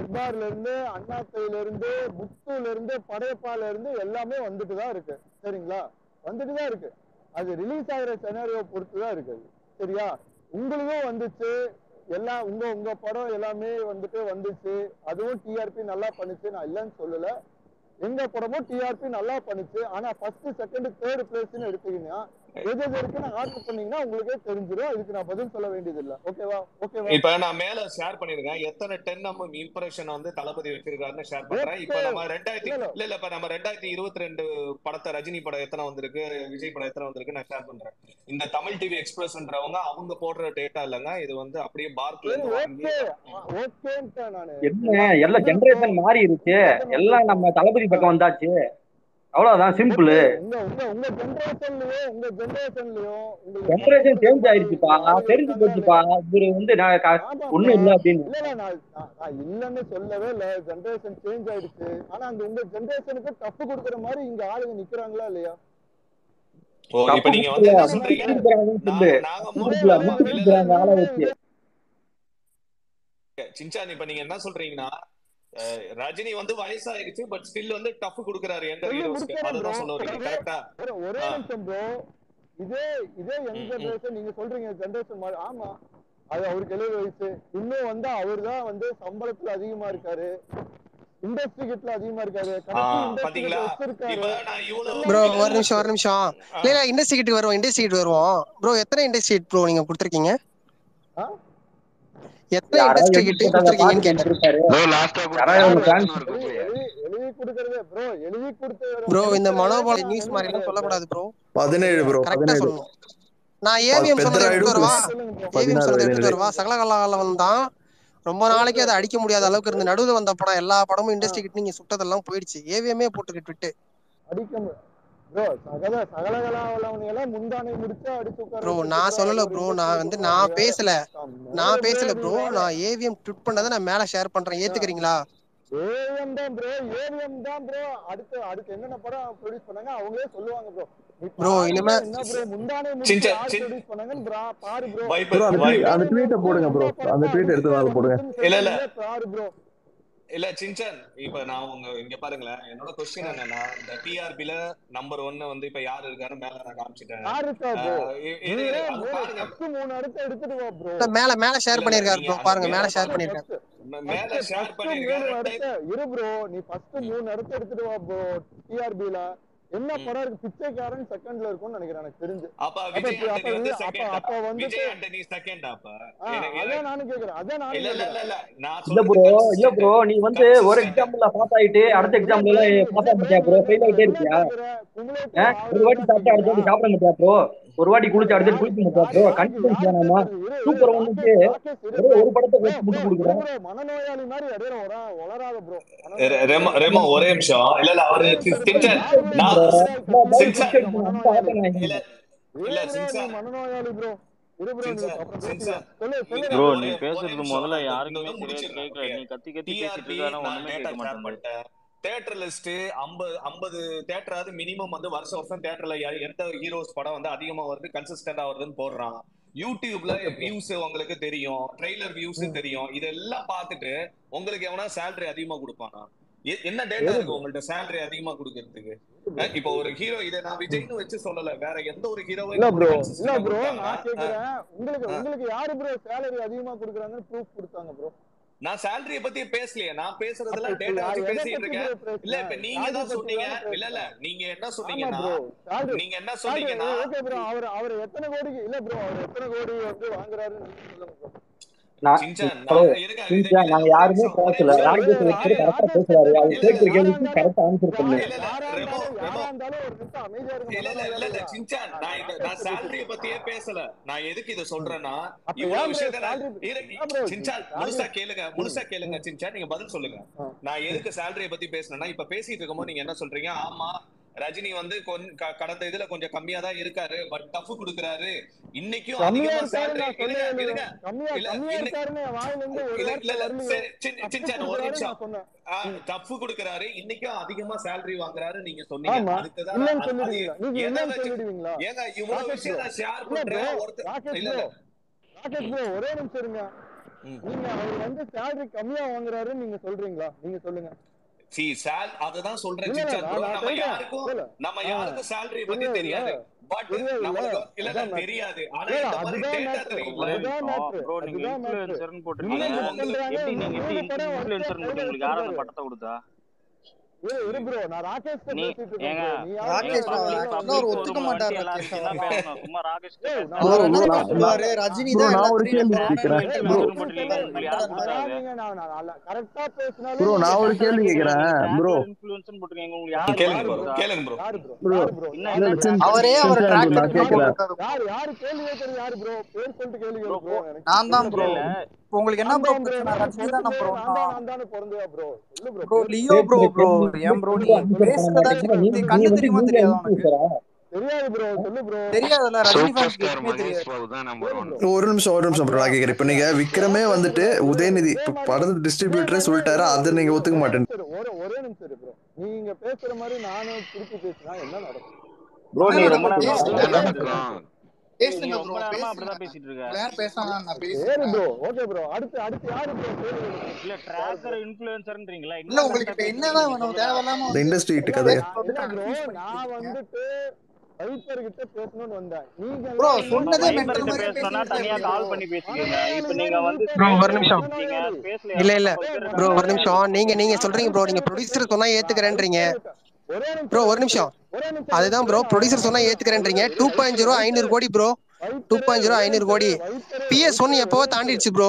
அக்பார்ல இருந்து அண்ணாத்தையில இருந்து முத்துல இருந்து படையப்பால இருந்து எல்லாமே வந்துட்டு தான் இருக்கு. சரிங்களா? வந்துட்டு தான் இருக்கு. அது ரிலீஸ் ஆகிற செனாரியோ பொறுத்து தான் இருக்கு. சரியா? உங்களுக்கும் வந்துச்சு எல்லாம். உங்க படம் எல்லாமே வந்துட்டு வந்துச்சு. அதுவும் டிஆர்பி நல்லா பண்ணுச்சு, நான் இல்லன்னு சொல்லல. எங்க படமும் டிஆர்பி நல்லா பண்ணுச்சு. ஆனா ஃபர்ஸ்ட் செகண்ட் தேர்ட் பிளேஸ்ன்னு எடுத்தீங்கன்னா எது இருக்குன்னு ஆர்டர் பண்ணீங்கன்னா உங்களுக்கே தெரிஞ்சிடும். அதுக்கு நான் பதில் சொல்ல வேண்டியது இல்ல. ஓகேவா? இப்ப நான் மேல ஷேர் பண்ணிருக்கேன் எத்தனை 10 நம்ம இம்ப்ரெஷன் வந்து தளபதி வச்சிருக்காருன்னு ஷேர் பண்றேன். இப்ப நம்ம 2022 படத்தை ரஜினி படம் எத்தனை வந்திருக்கு, விஜய் படம் எத்தனை வந்திருக்கு நான் ஷேர் பண்றேன். இந்த தமிழ் டிவி எக்ஸ்பிரஸ்ன்றவங்க அவங்க போடுற டேட்டா இல்லங்க. இது வந்து அப்படியே பார்க்ல இருந்து வாங்கி ஓகேன்டா. நான் என்ன எல்லா ஜெனரேஷன் மாறிடுச்சு. எல்லாம் நம்ம தளபதி பக்கம் வந்தாச்சு. அவ்வளவுதான் சிம்பிள். Generation change ஆயிருச்சுப்பா. தெரிஞ்சு போச்சுப்பா. இவரு வந்து ஒண்ணும் இல்ல அப்படின்னு இல்லன்னு சொல்லவே இல்ல. ஜெனரேஷன் சேஞ்ச் ஆயிடுச்சு. ஆனா அந்த உங்க ஜெனரேஷனுக்கு தப்பு கொடுக்குற மாதிரி இங்க ஆளுங்க நிக்கிறாங்களா இல்லையா? இப்ப நீங்க வந்து என்ன சொல்றீங்க, சின்சான் இப்ப நீங்க என்ன சொல்றீங்கன்னா ரஜினி வந்து வயசாயிருச்சு பட் ஸ்டில் வந்து டஃப் குடுக்குறாரு எந்த ஹீரோஸ்க்கு, அதுதான் சொல்ல வரீங்க கரெக்டா? ஒரே நிமிஷம் bro, இதே யங் ஜெனரேஷன் நீங்க சொல்றீங்க ஜெனரேஷன் மாதிரி. ஆமா அது அவருக்கு 70 வயசு, இன்னும் வந்து அவர்தான் வந்து சம்பளத்துல அதிகமா இருக்காரு, இண்டஸ்ட்ரிகிட்டல அதிகமா இருக்காரு. பாத்தீங்களா இப்போ நான் இவ்வளவு bro ஒரு நிமிஷம் இல்ல இண்டஸ்ட்ரிகிட்ட வருவோம் bro. எத்தனை இண்டஸ்ட்ரிகிட்ட bro நீங்க கொடுத்திருக்கீங்க? எத்தனை இண்டஸ்ட்ரிகிட்ட கொடுத்திருக்கீங்கன்னு கேக்குறாரு bro. லாஸ்டா எழுதி கொடுக்கறதே bro, எழுதி கொடுத்தது bro. இந்த மனோபால நியூஸ் மாதிரி எல்லாம் சொல்ல கூடாது bro. 17 bro, 17 நான் ஏவிஎம் சொல்றது எடுத்துறவா, ஏவிஎம் சொல்றது எடுத்துறவா. சகலகலாகலவன் தான் ரொம்ப நாளைக்கு அதை அடிக்க முடியாத அளவுக்கு இருந்து நடுவுல வந்த படம் எல்லா படமும் இண்டஸ்ட்ரி கிட்ட நீங்க சுட்டதெல்லாம் போயிடுச்சு. ஏவிஎம்ஏ போட்டுக்கிட்டு விட்டு அடிக்க bro. சகலகலாகலவனையெல்லாம் முந்தானை முடிச்சு அடிச்சு bro. நான் சொல்லல bro, நான் வந்து நான் பேசல bro. நான் ஏவிஎம் ட்விட் பண்ணதை நான் மேல ஷேர் பண்றேன், ஏத்துக்கிறீங்களா? ஏவிஎம் தான் bro, ஏவிஎம் தான் bro. அடுத்து என்னென்ன படம் ப்ரொடியூஸ் பண்ணாங்க அவங்களே சொல்லுவாங்க bro. bro இனிமே ப்ரொடியூஸ் பண்ணாங்க பாரு bro. அந்த ட்வீட்ட போடுங்க bro, அந்த ட்வீட் எடுத்து வாங்க போடுங்க. இல்ல பாரு bro. இல்ல சின்சன் இப்போ நான் உங்க இங்க பாருங்களே, என்னோட क्वेश्चन என்னன்னா இந்த டிஆர்பில நம்பர் 1 வந்து இப்ப யார் இருக்காரு மேல நான் காமிச்சிட்டேன். யார் இருக்கா bro? இது பாருங்க 3 அடுத்து எடுத்துட்டு வா bro. மேல ஷேர் பண்ணிருக்காரு bro, பாருங்க மேல ஷேர் பண்ணிருக்காரு. மேல ஷேர் பண்ணிருக்காரு இரு bro. நீ ஃபர்ஸ்ட் 3 அடுத்து எடுத்துட்டு வா bro. டிஆர்பில என்ன படம் இருக்கு? பிச்சைக்காரன் செகண்ட்ல இருக்கும்னு நினைக்கிறேன் எனக்கு தெரிஞ்சு. அப்ப விஜய் ஆண்டனி செகண்ட். அப்ப அத நானு கேக்குறேன், அத நானு இல்ல நான் சொல்ல bro. ஐயோ bro நீ வந்து ஒரு எக்ஸாம்பிள்ல பாஸ் ஆயிட்டு அடுத்த எக்ஸாம்பிள்ல பாஸ் ஆயிட்டியா bro? ஃபெயில் ஆயிட்டே இருக்கியா? ஒரு வாட்டி சாப்பிட்டு அடுத்து சாப்பிட மாட்டியா bro? ஒரு வாட்டி குளிச்சு அடுத்து குளிக்க மாட்டியா bro? கன்ஃபியூஸ் தானமா? சூப்பர் ஒண்ணுக்கு ஒரு படத்தை வெச்சு முடி குடுக்குற மனநோயாளி மாதிரி அடேற வளராத bro. ரேமா ஒரே நிமிஷம். இல்ல அவரு திட்ட அதிகமா வருது, கன்சிஸ்டன்டா வருதுன்னு போடுறான். யூடியூப்ல வியூஸ் உங்களுக்கு தெரியும், ட்ரெய்லர் வியூஸ் தெரியும். இதெல்லாம் பாத்துட்டு உங்களுக்கு எவனா சேலரி அதிகமா கொடுப்பானா? என்ன டேட்டா இருக்கு உங்கள்ட்ட சேலரி அதிகமா குடுக்கிறதுக்கு? இப்போ ஒரு ஹீரோ, இத நான் விஜய்னு வெச்சு சொல்லல, வேற எந்த ஒரு ஹீரோவும் இல்ல bro. இல்ல bro நான் கேக்குறேன் உங்களுக்கு யாரு bro சேலரி அதிகமா குடுக்குறாங்கன்னு ப்ரூஃப் கொடுத்தாங்க bro? நான் சேலரிய பத்தி பேசலையே, நான் பேசுறதெல்லாம் டேட்டா பத்தி பேசிட்டு இருக்கேன். இல்ல இப்ப நீங்க என்ன சொன்னீங்க? இல்ல நீங்க என்ன சொன்னீங்கன்னா ஓகே bro. அவர் எத்தனை கோடி இல்ல bro, அவர் எத்தனை கோடி வந்து வாங்குறாருன்னு சொல்லுங்க bro. நான் யாருமே பேசல, கரெக்டா பேசுறாரு. அவர் கேட்கிற கேள்விக்கு கரெக்டா ஆன்சர் பண்ணு. நான் சாலரிய பத்தியே பேசல. நான் எதுக்கு இத சொல்றேன்னா இவ்வளவு விஷயத்த சின்சான் முழுசா கேளுங்க சின்சான், நீங்க பதில் சொல்லுங்க. நான் எதுக்கு சாலரிய பத்தி பேசலன்னா இப்ப பேசிட்டு இருக்கும்போது நீங்க என்ன சொல்றீங்க? ஆமா ரஜினி வந்து கடந்த இதுல கொஞ்சம் கம்மியா தான் இருக்காரு பட் டஃப் குடுக்குறாரு. இன்னைக்கும் அதிகமா சேலரி இல்ல சின்சான் ஒரு நிமிஷம். டஃப் குடுக்குறாரு, இன்னைக்கும் அதிகமா சேலரி வாங்குறாரு நீங்க சொன்னீங்க. அதுக்குதான் என்ன சொல்லுவீங்களா? ஏங்க இவ்வளவு விஷயத்தை ஷேர் பண்றேன் ஒருத்தர் இல்ல ராகேஷ் bro ஒரே நிமிஷம் இருங்க. நீங்க அவர் வந்து சேலரி கம்மியா வாங்குறாருன்னு நீங்க சொல்றீங்களா? நீங்க சொல்லுங்க. see sal adha solren chincha bro. nama yarku salary patti theriyadhu but namakku illa theriyadhu ana adha data theriyum bro. ninga influencer nu potrukkinga etti influencer nu ungalku yara adha padatha kudutha iru bro. na rakesh ku pesitu ni rakesh na oru othukka maatara rakesh na pesana summa rakesh na rajini da na oru kelvi kekkuren bro. கரெக்டா பேசினாலும் bro நான் ஒரு கேள்வி கேக்குறேன் bro. Influencer போட்டுங்க உங்களுக்கு யார் கேளுங்க bro. அவரே அவர ட்ராக் பண்ணிட்டாரு. யார் கேள்வி கேக்குறது? யார் bro பேர் சொல்லிட்டு கேள்வி கேக்குற bro? நான் தான் bro. உங்களுக்கு என்ன bro பிரச்சனை? ரஜினி தான் bro. நான் தான் பொறந்தயா bro? இல்ல bro லியோ bro ஏன் bro நீ பேசுறதா கண்ணு தெரியுமா தெரியாதா உனக்கு? தெரியாது bro சொல்லு bro. தெரியாதல ரஜினி ஃபேன்ஸ் கேக்குமே தெரியாது. ஒரு நிமிஷம் bro நான் கேக்குறேன். இப்ப நீங்க விக்ரமே வந்துட்டு உதயநிதி படத்து டிஸ்ட்ரிபியூட்டரே சொல்லிட்டாரு, அது நீங்க ஒத்துக்க மாட்டீங்க. ஒரே நிமிஷம் bro. நீங்க பேசுற மாதிரி நானே திருப்பி பேசினா என்ன நடக்கும்? bro நீ ரொம்ப நேரம் பேசுங்க bro பேசுங்க அப்படிதான் பேசிட்டு இருக்க யார் பேசாம நான் பேசுறேன் சரி bro ஓகே bro அடுத்து யாரு bro இல்ல ட்ராக்கர் இன்ஃப்ளூயன்சர்ன்றீங்களா இல்ல உங்களுக்கு என்னடா வேணும் தேவலாமா இந்த இண்டஸ்ட்ரி கிட்ட கதை நான் வந்துட்டு வைபர் கிட்ட பேசணும்னு வந்தேன் நீங்க bro சொன்னதே மென்டர் மாதிரி பேசணும் தனியா கால் பண்ணி பேசிட்டீங்க இப்போ நீங்க வந்து bro ஒரு நிமிஷம் இல்ல இல்ல bro ஒரு நிமிஷம் நீங்க சொல்றீங்க bro நீங்க ப்ரொடியூசர் சொன்னா ஏத்துக்கறேன்றீங்க bro ஒரு நிமிஷம் அதுதான் bro ப்ரொடியூசர் சொன்னா ஏத்துக்கறேன்றீங்க 2.0 500 கோடி bro 2.0 500 கோடி PS1 எப்பவோ தாண்டிடுச்சு bro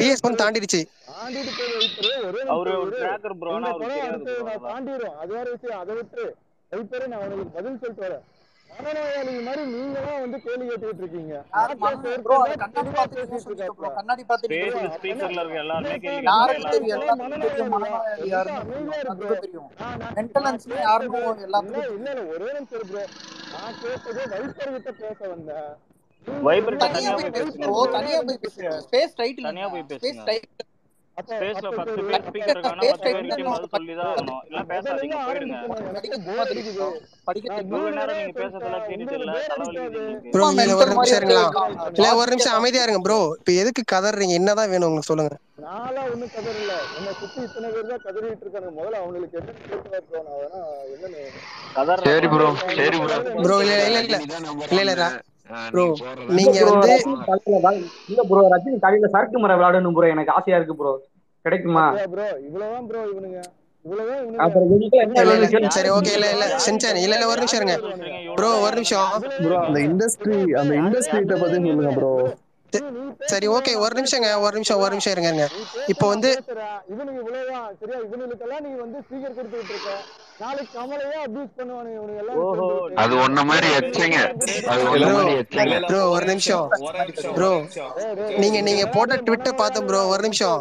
PS1 தாண்டிடுச்சு தாண்டிட்டு போய் வைபர் அவரு ஒரு ட்ராக்கர் bro நான் தாண்டிரோம் அது வேற விஷயம் அத விட்டு வைபர் நான் உங்களுக்கு பதில் சொல்லிட்டு வரேன் அனாயாலிங்க மாதிரி நீங்களா வந்து கேள்வி கேட்டிட்டு இருக்கீங்க bro கண்ணாடி பார்த்து பேசிட்டு bro கண்ணாடி பார்த்து பேசிட்டு ஸ்பீக்கர்ல இருக்க எல்லாரும் கேக்குறீங்க யாருக்கு தெரியும் எல்லாரும் தெரியும் யாருக்கு தெரியும் மெண்டலன்ஸ்ல யாருக்கும் எல்லாரும் இல்ல ஒரே நிமிஷம் bro நான் கேட்டதே வைபர் கிட்ட பேச வந்தேன் வைபர் கிட்ட தனியா போய் பேசுங்க bro தனியா போய் பேசுங்க ஸ்பேஸ் ரைட்ல தனியா போய் பேசுங்க ஸ்பேஸ் ரைட் ஸ்பேஸ்ல ஃபர்ஸ்ட் ஸ்பீக்கர் காணா பத்தவங்க சொல்லி தான் ஆகணும் இல்ல பேசாதீங்க போய்டுங்க படிக்க இவ்வளவு நேரம் நீங்க பேசதெல்லாம் தெரிஞ்சல bro நீங்க ஒரு நிமிஷம் இருங்களா இல்ல ஒரு நிமிஷம் அமைதியா இருங்க bro இப்போ எதுக்கு கதறீங்க என்னதான் வேணும் உங்களுக்கு சொல்லுங்க நாளா ஒண்ணு கதற இல்ல என்ன சுத்தி இத்தனை பேர் தான் கதறிட்டு இருக்காங்க முதல்ல அவங்களுக்கு என்ன கேட்கவா போறானோ என்ன கதற சரி bro இல்ல இல்ல இல்ல bro நீங்க வந்து இல்ல bro ரஜினி தலையில சரக்கு மர விளையாடணும் bro எனக்கு ஆசையா இருக்கு bro கிடைக்குமா bro இவ்வளவுதான் bro இவனுங்க சரி ஓகே இல்ல இல்ல செஞ்சானே இல்ல இல்ல ஒரு நிமிஷம் இருங்க bro ஒரு நிமிஷம் bro அந்த இண்டஸ்ட்ரி கிட்ட பத்தி சொல்லுங்க bro சரி ஓகே ஒரு நிமிஷம் இருங்க இப்போ வந்து இவனுக்கு இவ்வளவுதான் சரியா இவனுக்கெல்லாம் நீ வந்து ஸ்பீக்கர் கொடுத்துட்டு இருக்க நாளைக்கு கமலையே அபியூஸ் பண்ணுவானுங்க இவனுக்கு எல்லாம் அது ஒண்ணே மாதிரி எச்சங்க bro ஒரு நிமிஷம் bro நீங்க போட்ட ட்விட்டர் பார்த்தேன் bro ஒரு நிமிஷம்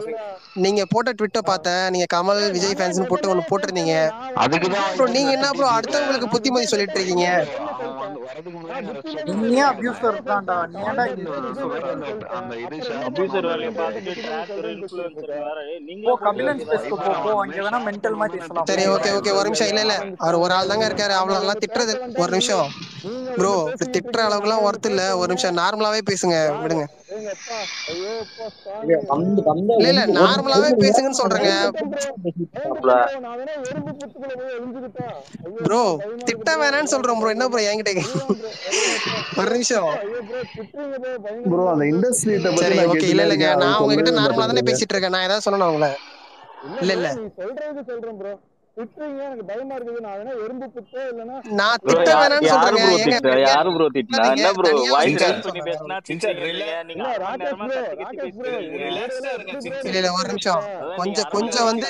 நீங்க போட்ட ட்விட்டர் பார்த்தேன் நீங்க கமல் விஜய் ஃபேன்ஸ் னு போட்டு ஒன்னு போட்டுறீங்க அதுக்கு தான் நீங்க என்ன bro அடுத்தவங்களுக்கு புத்திமதி சொல்லிட்டு இருக்கீங்க வரதுக்கு முன்னாடி நீ அபியூசர் தான்டா நீடா அந்த இது அபியூசர் வேலைய பார்த்துட்டு ட்ராக்கர் இன்ஃப்ளூயன்சர் வேற நீங்க கபிலன் ஸ்பேஸ்க்கு போ அங்க வேணா மெண்டல் மாதிரி பேசலாம் சரி ஓகே ஒரு நிமிஷம் இல்ல அவர் ஒரு ஆள் தாங்க இருக்காரு அவளெல்லாம் திட்றது ஒரு நிமிஷம் bro திட்ற அளவுக்குலாம் worth இல்ல ஒரு நிமிஷம் நார்மலாவே பேசுங்க விடுங்க இல்ல நார்மலாவே பேசுங்கன்னு சொல்றேங்க bro திட்ட வேணான்னு சொல்றோம் bro என்ன bro என்கிட்ட ஒரு நிமிஷம் bro அந்த இண்டஸ்ட்ரி கிட்ட பத்தி ஓகே இல்லங்க நான் உங்ககிட்ட நார்மலா தானே பேசிட்டு இருக்கேன் நான் ஏதாவது சொன்னேனா உங்களை இல்ல நீ சொல்றது சொல்றேன் bro திட்டுங்க எனக்கு பயமா இருக்குது நான் என்ன எறும்பு குத்தோ இல்லனா நான் திட்ட வேணாம்னு சொல்றேன் யாரு bro திட்டினா என்ன bro வாய்ஸ் ரைஸ் பண்ணி பேசினா திட்டறீங்க நீங்க ராஜேஷ் bro ரிலாக்ஸா இருங்க இல்ல ஒரு நிமிஷம் கொஞ்சம் வந்து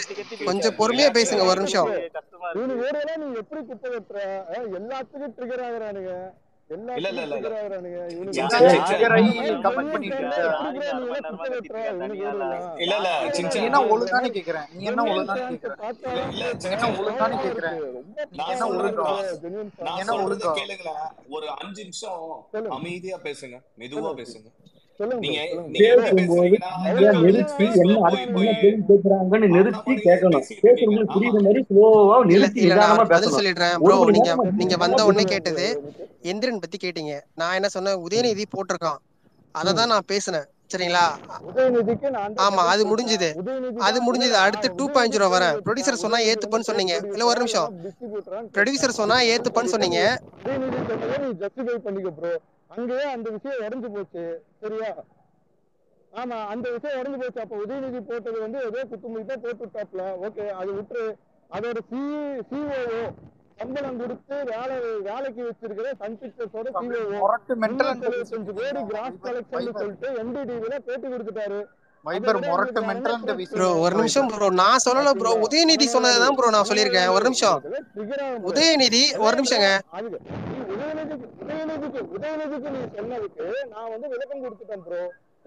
கொஞ்சம் பொறுமையா பேசுங்க ஒரு நிமிஷம் நீ வேறல நீ எப்படி குத்த வெட்ற எல்லாத்துக்கும் ட்ரிகர் ஆகறானுங்க எல்லாத்துக்கும் ட்ரிகர் ஆகறானுங்க இவனுக்கு ட்ரிகர் ஆகி கமெண்ட் பண்ணிட்டு இல்ல சின்ன என்ன ஒழுதானே கேக்குறேன் நீ என்ன ஒழுதானே கேக்குற இல்ல சின்ன ஒழுதானே கேக்குறேன் என்ன ஒழுதா என்ன ஒழுதா கேளுங்க ஒரு 5 நிமிஷம் அமைதியா பேசுங்க மெதுவா பேசுங்க நீங்க நிறுத்தி என்ன அர்த்தம் கேக்குறாங்கன்னு நிறுத்தி கேட்கணும் பேசுறது புரியுற மாதிரி ஸ்லோவா நிறுத்தி நிதானமா பதில் சொல்லிடுறேன் bro நீங்க வந்த உடனே கேட்டது எந்திரன் பத்தி கேட்டிங்க நான் என்ன சொன்ன உதயநிதி போட்டிருக்கான் அத தான் நான் பேசுனேன் சரிங்களா உதயநிதிக்கு நான் ஆமா அது முடிஞ்சது அடுத்து 2.0 வர ப்ரொடியூசர் சொன்னா ஏத்துப்பன்னு சொன்னீங்க இல்ல ஒரு நிமிஷம் ப்ரொடியூசர் சொன்னா ஏத்துப்பன்னு சொன்னீங்க நீ ஜஸ்டிஃபை பண்ணிக்க bro அங்கேயே அந்த விஷயம் உடைஞ்சு போச்சு சரியா ஆமா அந்த விஷயம் உடைஞ்சு போச்சு அப்ப உதயநிதி போட்டது வந்து ஏதோ குத்துமுடிதான் போட்டு விட்டாப்ல ஓகே அது விட்டு அதோட சிஓஓ சம்பளம் கொடுத்து வேலைக்கு வச்சிருக்கிற சன் பிக்சர்ஸோட சிஓஓ கிராஸ் கலெக்ஷன் சொல்லிட்டு என்டிடிவில பேட்டி கொடுத்துட்டாரு வைபர் மொரட்ட மெண்டல் அந்த விஷயம் bro ஒரு நிமிஷம் bro நான் சொல்லல bro உதயநிதி சொன்னத தான் bro நான் சொல்லிருக்கேன் ஒரு நிமிஷம் உதயநிதி ஒரு நிமிஷம்ங்க உதயநிதிக்கு நீ சொன்னதுக்கு நான் வந்து விளக்கம் கொடுத்துட்டேன் bro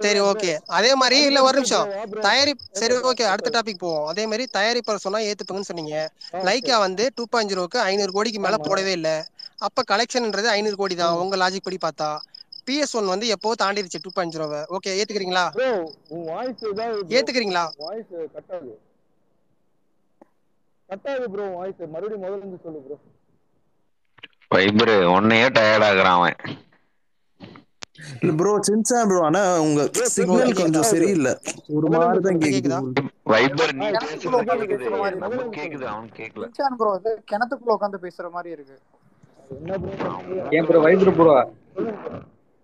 சரி ஓகே அதே மாதிரி இல்ல ஒரு நிமிஷம் தயாரி சரி ஓகே அடுத்த டாபிக் போவோம் அதே மாதிரி தயாரிப்பர் சொன்னா ஏத்துப்பங்கன்னு சொன்னீங்க லைக்கா வந்து 2.0 க்கு 500 கோடிக்கு மேல போடவே இல்ல அப்ப கலெக்ஷன்ன்றது 500 கோடி தான் உங்க லாஜிக் படி பார்த்தா PS1 வந்து எப்போ தாண்டிடுச்சு 2.0 ஓகே ஏத்துக்கறீங்களா bro உன் வாய்ஸ் ஏதா ஏத்துக்கறீங்களா வாய்ஸ் கட் ஆகுது bro வாய்ஸ் மறுபடியும் முதல்ல இருந்து சொல்லு bro Viber onneயே டயர்ட் ஆகுறான் bro. சின்சா bro, انا உங்க சிக்னல் கொஞ்சம் சரியில்லை, ஒரு மாதிரி தான் கேக்குது. Viber நீ பேசுற மாதிரி நம்ம கேக்குது, அவன் கேக்கல. சின்சா bro கிணத்துக்குள்ள உட்கார்ந்து பேசுற மாதிரி இருக்கு. என்ன bro ஏன் bro Viber bro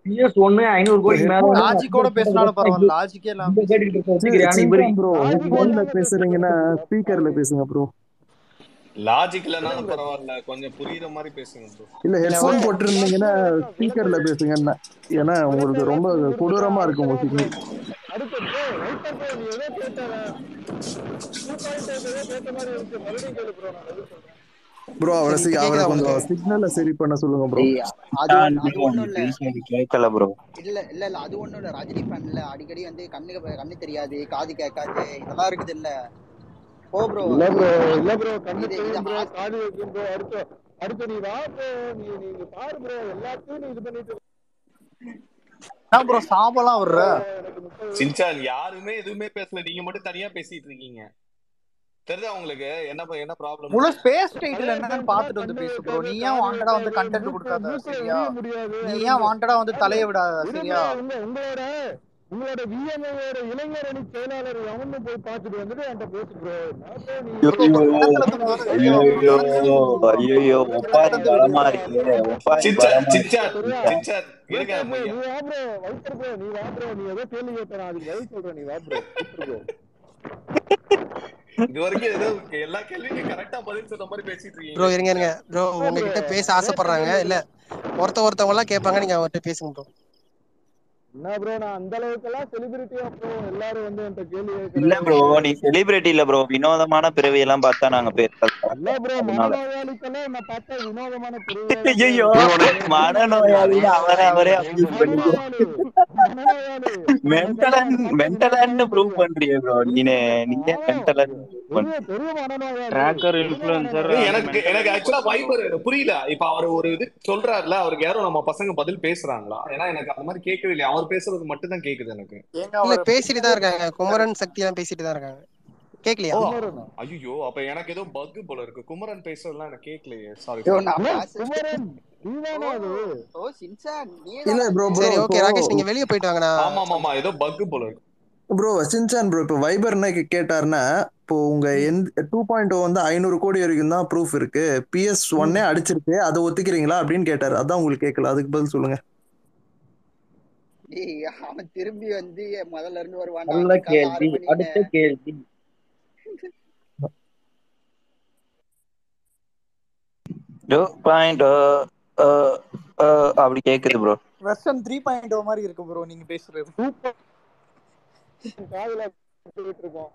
PS 1 500 கோடி மேல லாஜிக் கூட பேசினாலும் பரவாயில்லை, லாஜிக்கே இல்லாம பேசிக்கிறேன் bro. ஃபோன்ல பேசுறீங்கனா ஸ்பீக்கர்ல பேசுங்க bro, லாஜிக்கலனால பரவாயில்லை, கொஞ்சம் புரியுற மாதிரி பேசுங்க bro. இல்ல ஹெட்ஃபோன் போட்டுருந்தீங்கனா ஸ்பீக்கர்ல பேசுங்கனா, ஏனா உங்களுக்கு ரொம்ப கொடூரமா இருக்கும் உங்க சிக்னல். அடுத்து bro ரைட்டர் bro நீ ஏதோ கேட்டாரா நீ பாயிண்ட் ஏதோ கேட்ட மாதிரி இருக்கு, மறுபடியும் கேளு bro. நான் எது சொல்றேன் bro, அவரை கொஞ்சம் சிக்னல்ல சரி பண்ண சொல்லுங்க bro. அது ஒண்ணும் இல்ல கேக்கல bro. இல்ல இல்ல இல்ல அது ஒண்ணும் இல்ல. ரஜினி ஃபேன்ல அடிக்கடி வந்து கண்ணு தெரியாது காது கேட்காது இதெல்லாம் இருக்குது இல்ல. ஓ bro இல்ல bro இல்ல bro கண்ணு தெரியும் bro காது கேக்கும் bro. அடுத்து நீ வா bro, நீ நீ பாரு bro எல்லாத்தையும் நீ இது பண்ணிட்டு நான் bro சாபலாம் வர்ற சின்சா. யாருமே எதுமே பேசல, நீங்க மட்டும் தனியா பேசிட்டு இருக்கீங்க. தெரிஞ்சா உங்களுக்கு என்ன என்ன ப்ராப்ளம் முழு ஸ்பேஸ் டைட்டில் என்னன்னு பார்த்துட்டு வந்து பேசு bro. நீ ஏன் வாண்டடா வந்து கண்டென்ட் கொடுக்காத சரியா? நீ ஏன் வாண்டடா வந்து தலைய விடாத சரியா? உங்களோட உங்களோட விஎம் ஓட இளைஞர் அணி செயலாளர் அவனு போய் பார்த்துட்டு வந்துட்டு என்கிட்ட பேசு bro. ஐயோ ஐயோ ஒப்பாரி வரமா இருக்கே, ஒப்பாரி சிச்சா சிச்சா இருங்க நீ வா bro வைத்தர் bro நீ வா bro நீ ஏதோ கேள்வி கேட்கற அதுக்கு பதில் சொல்ற நீ வா bro bro. இதுவரைக்கும் ஏதோ எல்லா கேள்விக்கும் கரெக்ட்டா பதில் சொல்ற மாதிரி பேசிட்டு இருக்கீங்க bro. இருங்க இருங்க bro, உங்ககிட்ட பேச ஆசைப்படுறாங்க இல்ல, ஒருத்தவங்களா கேட்பாங்க, நீங்க அவர்ட்ட பேசுங்க bro. என்ன bro நான் அந்த அளவுக்குலாம் செலிபிரிட்டியா bro எல்லாரும் வந்து அந்த கேள்வி கேக்குறாங்க. இல்ல bro நீ செலிபிரிட்டி இல்ல bro, வினோதமான பிறவி எல்லாம் பார்த்தா நாங்க பேசலாம். இல்ல bro மனநோயாளிகளே நான் பார்த்தா வினோதமான பிறவி. ஐயோ மனநோயாளி அவரே அப்படி பண்ணிடுவாங்க. மென்டலன்னு ப்ரூவ் பண்றியே bro நீனே, நீங்க மென்டலன் ட்ராக்கர் இன்ஃப்ளூயன்சர். எனக்கு एक्चुअली வைபர் புரியல. இப்ப அவர் ஒரு இது சொல்றாருல, அவருக்கு யாரோ நம்ம பசங்க பதில் பேசுறாங்களா? ஏனா எனக்கு அந்த மாதிரி கேக்கவே இல்ல, அவர் பேசுறது மட்டும் தான் கேக்குது எனக்கு. இல்ல பேசிட்டு தான் இருக்காங்க, குமரன் சக்தியா பேசிட்டு தான் இருக்காங்க. கேக்கலையா குமரன்? ஐயோ அப்ப எனக்கு ஏதோ பக் போல இருக்கு, குமரன் பேசுறதுலாம் எனக்கு கேக்கலையே. சாரி குமரன் நீதானது? ஓ சின்சா நீதானே? இல்ல bro bro சரி ஓகே ராகேஷ் நீங்க வெளிய போயிட்டு வாங்க. நான் ஆமா ஆமா ஏதோ பக் போல இருக்கு bro. சின்சான் bro இப்ப வைபர்னா கேட்டார்னா, இப்போ உங்க 2.0 வந்து 500 கோடி வரைக்கும் தான் ப்ரூஃப் இருக்கு, PS1 ஏ அடிச்சிருக்கு, அதை ஒத்துக்கிறீங்களா அப்படினு கேட்டார். அதான் உங்களுக்கு கேக்கல, அதுக்கு பதில் சொல்லுங்க. ஏய் அவன் திரும்பி வந்து முதல்ல இருந்து வருவானா? நல்ல கேள்வி, அடுத்த கேள்வி. அப்படி கேக்குது bro, வெர்ஷன் 3.0 மாதிரி இருக்கு bro நீங்க பேசுறது. காதுல கேட்டிட்டு இருக்கோம்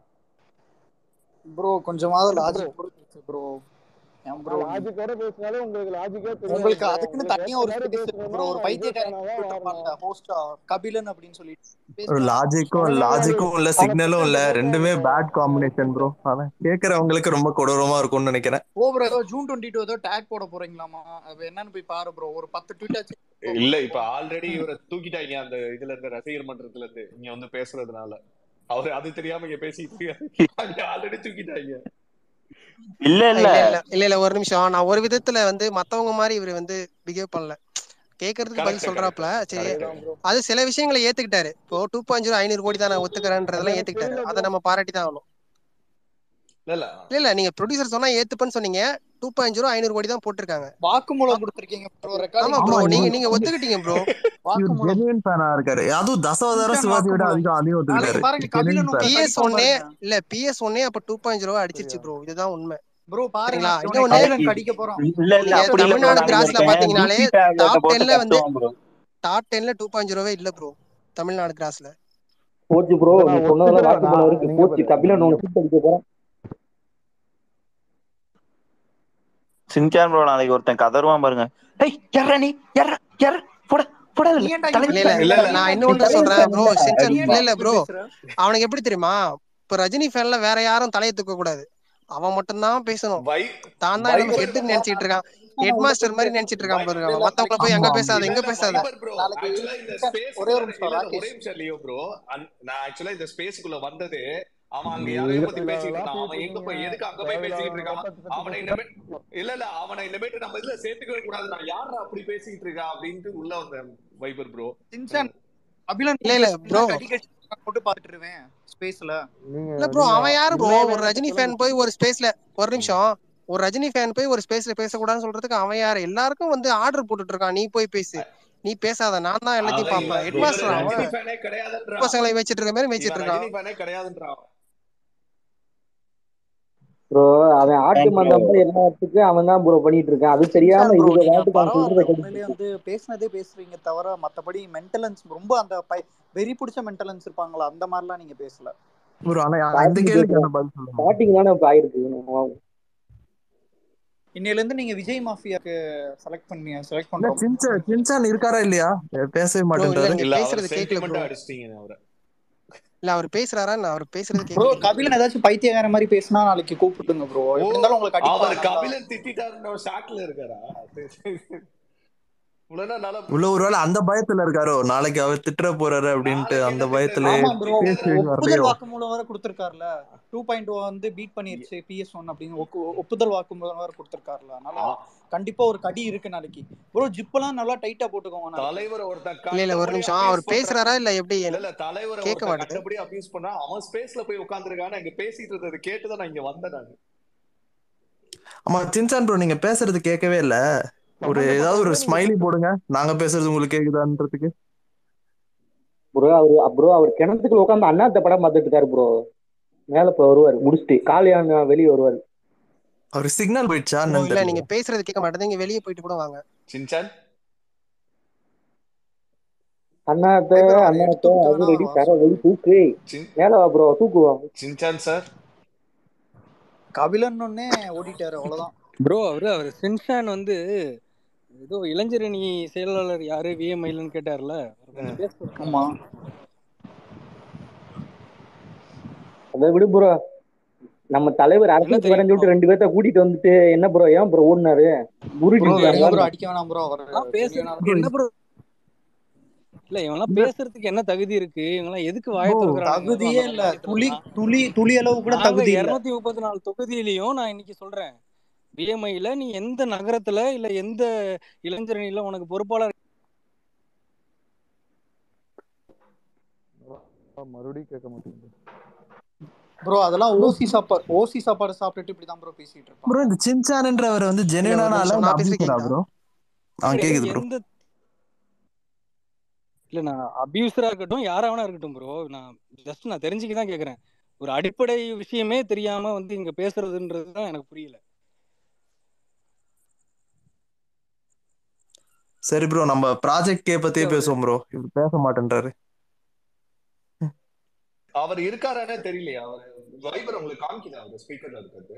bro, கொஞ்சமாவது லாஜிக் போடுங்க bro. நான் bro லாஜிக் கூட பேசினாலே உங்களுக்கு லாஜிக்கே தெரியும். உங்களுக்கு அதுக்கு தனியா ஒரு டிஸ்கஷன் bro, ஒரு பைத்தியக்காரன் கூட்ட பண்ணல ஹோஸ்ட் கபிலன் அப்படினு சொல்லிட்டு ஒரு லாஜிக்கும் இல்ல சிக்னலும் இல்ல, ரெண்டுமே பேட் காம்பினேஷன் bro. அத கேக்குறவங்களுக்கு ரொம்ப கொடூரமா இருக்கும்னு நினைக்கிறேன். ஓ bro ஏதோ ஜூன் 22 ஏதோ டாக் போட போறீங்களாமா? அது என்னன்னு போய் பாரு bro, ஒரு 10 ட்வீட் ஆச்சு. இல்ல இப்ப ஆல்ரெடி இவர தூக்கிட்டாங்க அந்த இதுல இருந்து, ரசிகர் மன்றத்துல இருந்து இங்க வந்து பேசுறதுனால. அவரு அது தெரியாம இங்க பேசிட்டு இருக்காங்க, ஆல்ரெடி தூக்கிட்டாங்க. இல்ல இல்ல இல்ல இல்ல ஒரு நிமிஷம், நான் ஒரு விதத்துல வந்து மத்தவங்க மாதிரி இவரு வந்து பிஹேவ் பண்ணல, கேக்குறதுக்கு பதில் சொல்றாப்ல சரி. அது சில விஷயங்களை ஏத்துக்கிட்டாரு இப்போ 2.0 500 கோடி தான் நான் ஒத்துக்கிறேன்றதெல்லாம் ஏத்துக்கிட்டாரு, அதை நம்ம பாராட்டி தான் ஆகணும். இல்ல இல்ல நீங்க ப்ரொடியூசர் சொன்னா ஏத்துப்பன்னு சொன்னீங்க, 2.0 500 கோடி தான் போட்டுருக்காங்க, வாக்குமூலம் கொடுத்திருக்கீங்க bro ரெக்கார்ட். ஆமா bro நீங்க நீங்க ஒத்துக்கிட்டீங்க bro, வாக்குமூலம் ஜெனின் ஃபேனா இருக்காரு. அது தசவதார சிவாஜி விட அதிகம் ஒத்துக்கிட்டாரு பாருங்க. கபிலன் PS1 இல்ல PS1 அப்ப 2.0 அடிச்சிருச்சு bro, இதுதான் உண்மை bro. பாருங்க இன்னும் நேரன் கடிக்க போறோம். இல்ல இல்ல அப்படி தமிழ்நாடு கிராஸ்ல பாத்தீங்கனாலே டாப் 10ல வந்து டாப் 10ல 2.0வே இல்ல bro தமிழ்நாடு கிராஸ்ல. போச்சு bro நீ சொன்னதெல்லாம் வாக்குமூலம் இருக்கு, போச்சு. கபிலன் நான் சீட் அடிக்க போறேன். சின்சான் bro நாளைக்கு ஒருத்தன் கதறுவான் பாருங்க. ஏய் யாரா நீ? யாரா யாரா போடா போடா. இல்ல நான் இன்னொன்னு சொல்றேன் bro சின்சான். இல்ல இல்ல bro அவனுக்கு எப்படி தெரியுமா, இப்ப ரஜினி ஃபேன்ல வேற யாரும் தலைய தூக்க கூடாது, அவன் மட்டும் தான் பேசணும். தான் தான் எனக்கு ஹெட்னு நினைச்சிட்டு இருக்கான், ஹெட் மாஸ்டர் மாதிரி நினைச்சிட்டு இருக்கான் பாருங்க. மத்தவங்கள போய் அங்க பேசாத இங்க பேசாத. ஒரே ஒரு நிமிஷம் ராகேஷ், ஒரே நிமிஷம் லியோ bro. நான் ஆக்சுவலா இந்த ஸ்பேஸ்க்குள்ள வந்ததே அவன் அங்க யாரைய பத்தி பேசிட்டு இருக்கான், அவன் எங்க போய் எதுக்கு அங்க போய் பேசிட்டு இருக்கான், அவனை இனிமேட் இல்ல அவனை இனிமேட் நம்ம இதுல சேர்த்துக்கவே கூடாது, நான் யாரா அப்படி பேசிட்டு இருக்கா அப்படினு உள்ள வந்த வைபர் ப்ரோ. சின்சன் அபிலன் இல்ல ப்ரோ போட்டு பாத்துட்டுருவேன் ஸ்பேஸ்ல. இல்ல ப்ரோ அவன் யாரு ப்ரோ, ஒரு ரஜினி ஃபேன் போய் ஒரு ஸ்பேஸ்ல ஒரு நிமிஷம் ஒரு ரஜினி ஃபேன் போய் ஒரு ஸ்பேஸ்ல பேச கூடாதுன்னு சொல்றதுக்கு அவன் யாரு? எல்லாருக்கும் வந்து ஆர்டர் போட்டுட்டு இருக்கான், நீ போய் பேசு, நீ பேசாத, நான் தான் எல்லாத்தையும் பாப்பேன், ஹெட் மாஸ்டர் ரஜினி ஃபேனே கிடையாதுன்றா, பசங்களை வெச்சிட்டு இருக்க மாதிரி வெச்சிட்டு இருக்கான், ரஜினி ஃபேனே கிடையாதுன்றா ப்ரோ. அவன் ஆட்டு மந்தமா எல்லாத்துக்கு அவன் தான் ப்ரோ பண்ணிட்டு இருக்கான், அது தெரியாம இங்க வாட்டு பான் சொல்றத கேட்டு வந்து பேசனதே பேசுவீங்க தவிர மத்தபடி மென்டலன்ஸ் ரொம்ப அந்த வெரி புடிச்ச மென்டலன்ஸ் இருப்பாங்களா அந்த மாதிரிலாம் நீங்க பேசல ப்ரோ. ஆனா அந்த கேளுக்கான பதில் சொல்லுங்க, ஸ்டார்டிங் தான இப்ப ஆயிருக்கு. இன்னையில இருந்து நீங்க விஜய் மாஃபியாக்கு செலக்ட் பண்ணீங்க, செலக்ட் பண்றோம். சின்சான் இருக்காரா இல்லையா? பேசவே மாட்டேன்றாரு. இல்ல பேசுறது கேக்கல ப்ரோ, அடிச்சிட்டீங்க அவரை. இல்ல அவர் பேசுறாரா? நான் அவர் பேசுறது கேக்கல ப்ரோ. கபிலன் ஏதாச்சும் பைத்தியக்கார மாதிரி பேசினா நாளைக்கு கூப்பிடுங்க ப்ரோ, எப்படி இருந்தாலும் உங்களுக்கு அடிப்பா. அவர் கபிலன் திட்டிட்டாருன்னு ஒரு ஷாக்ல இருக்காரா? உடனே நாள உள்ள ஒருவேளை அந்த பயத்துல இருக்காரோ, நாளைக்கு அவர் திட்ற போறாரு அப்படினு அந்த பயத்துல ஒப்புதல் வாக்குமூலம் வர கொடுத்திருக்கார்ல, 2.0 வந்து பீட் பண்ணிருச்சு PS1 அப்படிங்க ஒப்புதல் வாக்குமூலம் வர கொடுத்திருக்கார்ல, அதனால கண்டிப்பா ஒரு கடி இருக்கு நாளைக்கு ப்ரோ. ஜிப்லாம் நல்லா டைட்டா போட்டுக்கோங்க. தலைவர் ஒருத்தன் இல்ல ஒரு நிமிஷம் அவர் பேசுறாரா இல்ல எப்படி? இல்ல தலைவர் கேக்க மாட்டேன், அப்படியே அபியூஸ் பண்ணா அவன் ஸ்பேஸ்ல போய் உட்கார்ந்திருக்கானே, அங்க பேசிட்டு இருந்தது கேட்டு தான் நான் இங்க வந்தேன் நான். ஆமா சின்சான் ப்ரோ நீங்க பேசுறது கேட்கவே இல்ல, ஒரு ஏதாவது ஒரு ஸ்மைலி போடுங்க, நாங்க பேசுறது உங்களுக்கு கேக்குதான்றதுக்கு ப்ரோ. ப்ரோ அவர் கிணத்துக்குள்ள உட்காந்து அண்ணாத்த படம் பார்த்துட்டு இருக்காரு ப்ரோ, மேல போய் வருவாரு முடிச்சிட்டு காலியான வெளியே வருவாரு. அவர் சிக்னல் போயிடுச்சா இல்ல நீங்க பேசுறது கேட்க மாட்டேங்க, வெளியே போயிட்டு கூட வாங்க. சின்சான் அண்ணாத்த அண்ணாத்த அது ரெடி தர வெளி தூக்கு மேல வா ப்ரோ, தூக்குவா சின்சான் சார். கபிலன் ஒண்ணே ஓடிட்டாரு அவ்வளவுதான் ப்ரோ. அவர் சின்சான் வந்து ஏதோ இளஞ்சரணி செயலாளர் யாரு விஎம்ஐலன்னு கேட்டார்ல, ஆமா அத விடு ப்ரோ. நம்ம தலைவர் அரசியல் வரேன்னு சொல்லிட்டு ரெண்டு பேர்த்த கூட்டிட்டு வந்துட்டு என்ன ப்ரோ, ஏன் ப்ரோ ஓடுனாரு? ப்ரோ அடிக்கவேணாம் ப்ரோ, அவர் பேசுறதுக்கு என்ன ப்ரோ, இல்ல இவங்கலாம் பேசுறதுக்கு என்ன தகுதி இருக்கு, இவங்கலாம் எதுக்கு வாயை திறக்கறாங்க? தகுதியே இல்ல, துளி துளி துளி அளவு கூட தகுதி இல்ல. 234 தொகுதியிலயும் நான் இன்னைக்கு சொல்றேன், விஎம்ஐல நீ எந்த நகரத்துல இல்ல எந்த இளைஞரணியில உனக்கு பொறுப்பாளர் மறுபடியும் கேட்க மாட்டேங்குது ப்ரோ. அதெல்லாம் ஓசி சாப்பாடு சாப்பிட்டுட்டு இப்படிதான் ப்ரோ பேசிட்டு இருப்பான் ப்ரோ. இந்த சின்சான்ன்றவர் வந்து ஜெனரலான ஆளா நான் பேசுறேன் ப்ரோ. ஆ கேக்குது ப்ரோ. இல்ல நான் அபியூசரா இருக்கட்டும் யாரா வேணா இருக்கட்டும் ப்ரோ, நான் ஜஸ்ட் நான் தெரிஞ்சுக்க தான் கேக்குறேன். ஒரு அடிப்படை விஷயமே தெரியாம வந்து இங்க பேசுறதுன்றது தான் எனக்கு புரியல. சரி ப்ரோ நம்ம ப்ராஜெக்ட் கே பத்தியே பேசுவோம் ப்ரோ. இவர் பேச மாட்டேன்றாரு, அவர் இருக்காரானே தெரியலையா? அவர் வைபர் உங்களுக்கு காமிக்குதா அந்த ஸ்பீக்கர்ல இருக்குது?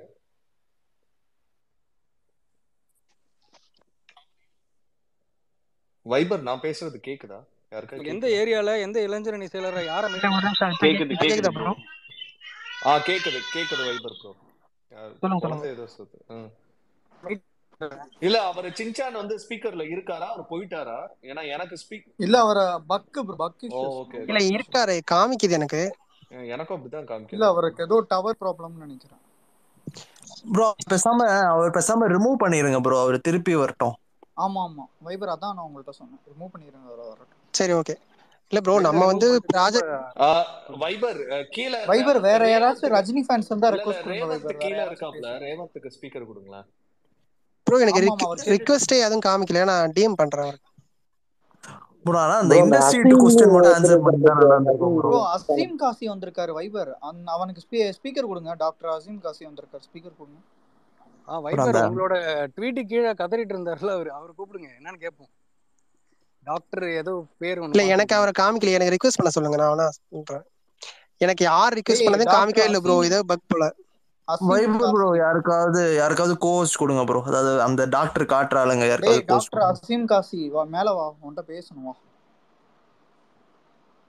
வைபர் நான் பேசுறது கேக்குதா யாருக்கு? எந்த ஏரியால எந்த இளஞ்சரணி செயலரா யாரை கேக்குது? கேக்குதா ப்ரோ? ஆ கேக்குது கேக்குது வைபர் ப்ரோ. சொல்லுங்க ஏதோ சொல்லுங்க. இல்ல அவர் சின்சான் வந்து ஸ்பீக்கர்ல இருக்காரா? அவர் போயிட்டாரா? ஏனா எனக்கு ஸ்பீக் இல்ல அவர் பக் இல்ல இருக்காரே காமிக்குது எனக்கு, எனக்கு அப்படி தான் காமிக்குது. இல்ல அவருக்கு ஏதோ டவர் ப்ராப்ளம்னு நினைக்கிறேன் bro. பேசாம ரிமூவ் பண்ணிருங்க bro, அவர் திருப்பி வரட்டும். ஆமா ஆமா வைபர் அதான் நான் உங்கள்ட்ட சொன்னேன், ரிமூவ் பண்ணிருங்க அவர் வரட்டும். சரி ஓகே. இல்ல bro நம்ம வந்து ப்ராஜெக்ட் வைபர் கீழ வைபர் வேற யாராச்சும் ரஜினி ஃபேன்ஸ் வந்தா ரெக்வெஸ்ட் பண்ணுங்க. வைபர் கீழ இருக்காப்ல, ரேவத்துக்கு ஸ்பீக்கர் கொடுங்களா ப்ரோ. எனக்கு ரிக்வெஸ்டே அதுவும் காமிக்கல, நான் டிஎம் பண்றேன் ப்ரோ. انا அந்த இண்டஸ்ட்ரி क्वेश्चन மட்டும் ஆன்சர் பண்ணா நல்லா இருக்கும் ப்ரோ. அசீம் காசி வந்திருக்காரு வைபர், அவனுக்கு ஸ்பீக்கர் கொடுங்க. டாக்டர் அசீம் காசி வந்திருக்காரு, ஸ்பீக்கர் கொடுங்க. ஆ வைபர் அவங்களோட ட்வீட் கீழ கதறிட்டு இருந்தார்ல, அவர் கூப்பிடுங்க என்னன்னு கேப்போம். டாக்டர் ஏதோ பேர் ஒன்னு இல்ல எனக்கு அவரை காமிக்கல, எனக்கு ரிக்வெஸ்ட் பண்ண சொல்லுங்க. நான் சொல்றேன் எனக்கு யார் ரிக்வெஸ்ட் பண்ணதே காமிக்கவே இல்ல ப்ரோ, இதோ பக் போல வைபர் ப்ரோ. யாருக்காவது கோஸ்ட் கொடுங்க ப்ரோ, அதாவது அந்த டாக்டர் காட்றாலங்க யாருக்காவது கோஸ்ட். டாக்டர் அசீம் காசி வா மேல வா, உன்கிட்ட பேசணுமா?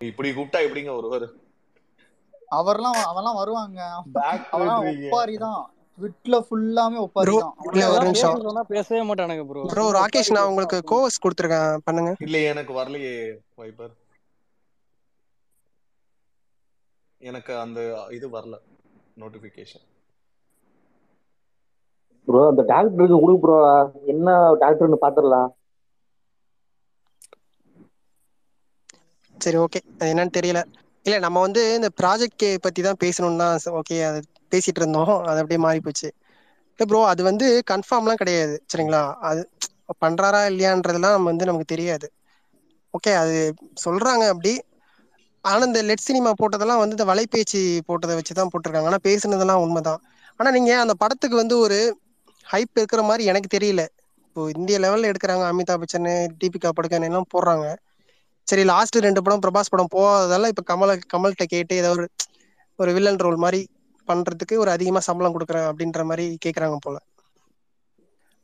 இப்படி கூப்டா எப்படிங்க வருவாரு? அவர்லாம் வருவாங்க, அவர்லாம் ஒப்பாரி தான், ட்விட்டர்ல ஃபுல்லாமே ஒப்பாரி தான். இல்ல ஒரு நிமிஷம் சொன்னா பேசவே மாட்டானங்க ப்ரோ. ப்ரோ ராகேஷ் நான் உங்களுக்கு கோஸ்ட் கொடுத்துர்க்கேன் பண்ணுங்க. இல்ல எனக்கு வரலையே வைபர். எனக்கு அந்த இது வரல நோட்டிபிகேஷன். ப்ரோ அந்த டாக்டருக்கு குடு ப்ரோ, என்ன டாக்டர்னு பாத்துறலாம். சரி ஓகே, அது என்னன்னு தெரியல. இல்ல நம்ம வந்து இந்த ப்ராஜெக்ட் பத்தி தான் பேசணும்னா ஓகே அது பேசிட்டு இருந்தோம், அது அப்படியே மாறி போச்சு. இல்லை ப்ரோ அது வந்து கன்ஃபார்ம்லாம் கிடையாது சரிங்களா, அது பண்றாரா இல்லையான்றதுலாம் நம்ம வந்து நமக்கு தெரியாது. ஓகே அது சொல்றாங்க அப்படி, ஆனால் இந்த லெட் சினிமா போட்டதெல்லாம் வந்து இந்த வலைபேச்சு போட்டதை வச்சு தான் போட்டிருக்காங்க. ஆனால் பேசுனதெல்லாம் உண்மைதான். ஆனால் நீங்கள் அந்த படத்துக்கு வந்து ஒரு ஹைப் இருக்கிற மாதிரி எனக்கு தெரியல. இப்போ இந்திய லெவலில் எடுக்கிறாங்க, அமிதாப் பச்சன் தீபிகா படுகோன் எல்லாம் போடுறாங்க. சரி லாஸ்ட் 2 படம் பிரபாஸ் படம் போகாததெல்லாம் இப்போ கமல்கிட்ட கேட்டு ஏதோ ஒரு வில்லன் ரோல் மாதிரி பண்றதுக்கு ஒரு அதிகமா சம்பளம் கொடுக்குறேன் அப்படின்ற மாதிரி கேக்குறாங்க போல.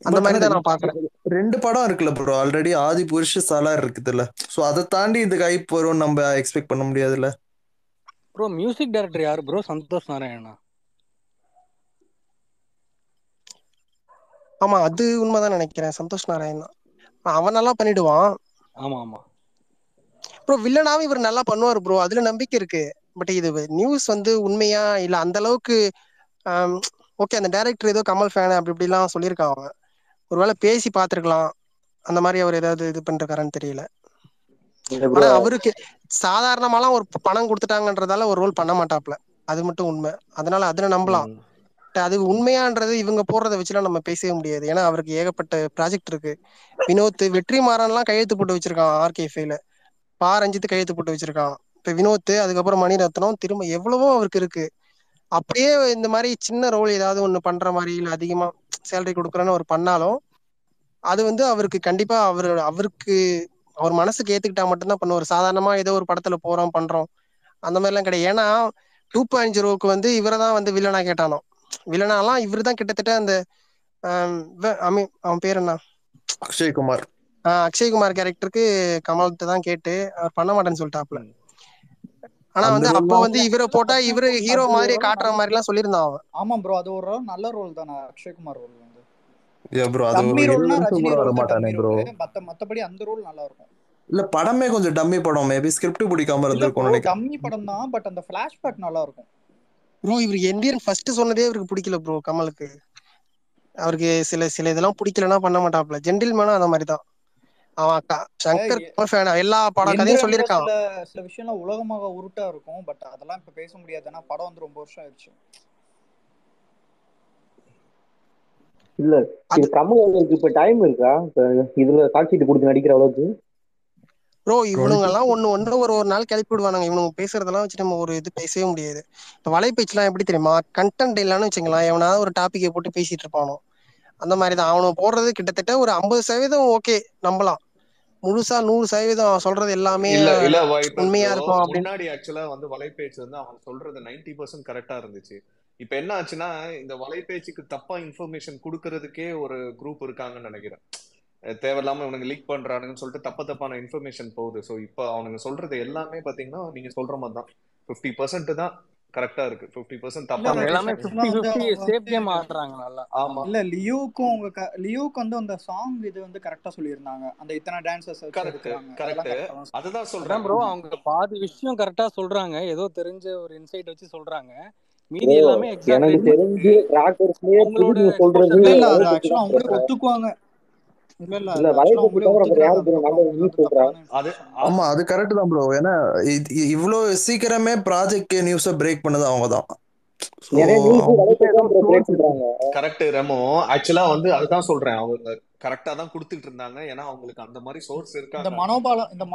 அந்த மாதிரி தான் நான் பாக்குறேன். 2 படம் இருக்குல்ல ப்ரோ, ஆல்ரெடி ஆதி புருஷ சாலார் இருக்குதுல்ல, சோ அதை தாண்டி இந்த ஹைப் வரும் நம்ம எக்ஸ்பெக்ட் பண்ண முடியாதுல்ல ப்ரோ. மியூசிக் டைரக்டர் யார் ப்ரோ? சந்தோஷ் நாராயணா. ஆமா அது உண்மைதான் நினைக்கிறேன், சந்தோஷ் நாராயண் தான். அவன் நல்லா பண்ணிடுவான். ஆமா ஆமா ப்ரோ, வில்லனாவும் இவர் நல்லா பண்ணுவார் ப்ரோ, அதுல நம்பிக்கை இருக்கு. பட் இது நியூஸ் வந்து உண்மையா இல்ல அந்த அளவுக்கு ஓகே அந்த டைரக்டர் ஏதோ கமல் ஃபேன் அப்படி இப்படிலாம் சொல்லியிருக்காங்க. அவங்க ஒருவேளை பேசி பார்த்துருக்கலாம், அந்த மாதிரி அவர் ஏதாவது இது பண்ணிருக்காருன்னு தெரியல. ஆனா அவருக்கு சாதாரணமாலாம் ஒரு பணம் கொடுத்துட்டாங்கன்றதால ஒரு ரோல் பண்ண மாட்டாப்ல, அது மட்டும் உண்மை. அதனால அதுல நம்பலாம். அது உண்மையான்றது இவங்க போடுறத வச்சுலாம் நம்ம பேசவே முடியாது. ஏன்னா அவருக்கு ஏகப்பட்ட ப்ராஜெக்ட் இருக்கு. வினோத் வெற்றி மாறன்லாம் கையெழுத்து போட்டு வச்சிருக்கான், ஆர்கேஃபைல பா ரஞ்சித்து கையெழுத்து போட்டு வச்சிருக்கான். இப்ப வினோத், அதுக்கப்புறம் மணிரத்னம், திரும்ப எவ்வளவோ அவருக்கு இருக்கு. அப்படியே இந்த மாதிரி சின்ன ரோல் ஏதாவது ஒண்ணு பண்ற மாதிரி இல்ல அதிகமா சேலரி கொடுக்குறேன்னு அவர் பண்ணாலும் அது வந்து அவருக்கு கண்டிப்பா அவருக்கு அவர் மனசுக்கு ஏத்துக்கிட்டா மட்டும்தான் பண்ணுவார். சாதாரணமா ஏதோ ஒரு படத்துல போறோம் பண்றோம் அந்த மாதிரி எல்லாம் கிடையாது. ஏன்னா 2.0க்கு வந்து இவரதான் வந்து வில்லனா கேட்டானோ, வில்லனாலாம் இவரு தான் கிட்டத்தட்ட அந்த அவன் பேர் என்ன அக்ஷய்குமார், அக்ஷய்குமார் கேரக்டருக்கு கமல்கிட்ட தான் கேட்டு அவர் பண்ண மாட்டேன்னு சொல்லிட்டாப்ல. ஆனா வந்து அப்ப வந்து இவரை போட்டா இவரு ஹீரோ மாதிரி காட்டுற மாதிரி எல்லாம் சொல்லிருந்தான் அவன். ஆமா ப்ரோ அது ஒரு நல்ல ரோல் தான அக்ஷய்குமார் ரோல் வந்து. யா ப்ரோ அது ஒரு ரஜினி வர மாட்டானே ப்ரோ, மத்தபடி அந்த ரோல் நல்லா இருக்கும். இல்ல படமே கொஞ்சம் டம்மி படம், மேபி ஸ்கிரிப்ட் பிடிக்காம இருந்திருக்கும் நினைக்கிறேன். டம்மி படம் தான், பட் அந்த ஃபிளாஷ்பேக் நல்லா இருக்கும் ப்ரோ. இவர் இந்தியன் ஃபர்ஸ்ட் சொன்னதே இவருக்கு பிடிக்கல ப்ரோ, கமலுக்கு. அவருக்கு சில இதெல்லாம் பிடிக்கலன்னா பண்ண மாட்டாப்ல. ஜென்டில்மேனா அந்த மாதிரி தான். எல்லா படத்தையும் சொல்லிருக்கான். சில விஷயம் உலகமாக உருட்டா இருக்கும், பட் அதெல்லாம் இப்ப பேச முடியாது. ஏன்னா படம் வந்து ரொம்ப வருஷம் ஆயிடுச்சு. இல்ல இது கமலுக்கு இப்ப டைம் இருக்கா இதுல கால்ஷீட் கொடுத்து நடிக்கிற அளவுக்கு? ப்ரோ இவனுங்க எல்லாம் ஒண்ணு ஒரு நாள் கிளப்பி விடுவானுங்க. இவனுங்க பேசுறதெல்லாம் வச்சு நம்ம ஒரு இது பேசவே முடியாது. இப்ப வலைபேச்சுலாம் எப்படி தெரியுமா, கண்டென்ட் இல்லைன்னு வச்சுக்கலாம், எவனாவது ஒரு டாபிக்கை போட்டு பேசிட்டு இருப்பானோ அந்த மாதிரிதான். அவனை போடுறது கிட்டத்தட்ட ஒரு 50% ஓகே நம்பலாம், முழுசா 100% சொல்றது எல்லாமே உண்மையா இருக்கும். முன்னாடி ஆக்சுவலா வந்து வலைபேச்சு வந்து அவன் சொல்றது 90% கரெக்டா இருந்துச்சு. இப்ப என்ன ஆச்சுன்னா இந்த வலைபேச்சுக்கு தப்பா இன்ஃபர்மேஷன் கொடுக்கறதுக்கே ஒரு குரூப் இருக்காங்கன்னு நினைக்கிறேன். தேவையில்லாம இவனுக்கு லீக் பண்றானுங்கன்னு சொல்லிட்டு தப்பான இன்ஃபர்மேஷன் போகுது. ஸோ இப்போ அவனுங்க சொல்றது எல்லாமே பாத்தீங்கன்னா நீங்க சொல்ற மாதிரி தான் 50% தான் கரெக்டா இருக்கு, 50% தப்பா எல்லாமே 50-50 சேஃப் கேம் ஆடுறாங்க நல்லா. ஆமா இல்ல லியோக்கு வந்து அந்த சாங் இது வந்து கரெக்டா சொல்லிருந்தாங்க. அந்த இத்தனை டான்சர்ஸ் கரெக்ட் அதுதான் சொல்றேன் ப்ரோ. அவங்க பாதி விஷயம் கரெக்டா சொல்றாங்க, ஏதோ தெரிஞ்ச ஒரு இன்சைட் வச்சு சொல்றாங்க. மீதி எல்லாமே எனக்கு தெரிஞ்சு ராக்கர்ஸ்லயே அவங்களோட சொல்றது இல்ல, அது ஆக்சுவலா அவங்க ஒத்துக்குவாங்க. ஆமா அது கரெக்ட் தான் ப்ரோ. ஏன்னா இவ்ளோ சீக்கிரமே ப்ராஜெக்ட் நியூஸ பிரேக் பண்ணது அவங்க தான். கரெக்ட் ரமோ, ஆக்சுவலா வந்து அதுதான் சொல்றேன் அவங்க கரெக்டா தான் கொடுத்துட்டு இருந்தாங்க. ஏன்னா அவங்களுக்கு அந்த மாதிரி சோர்ஸ் இருக்கு. இந்த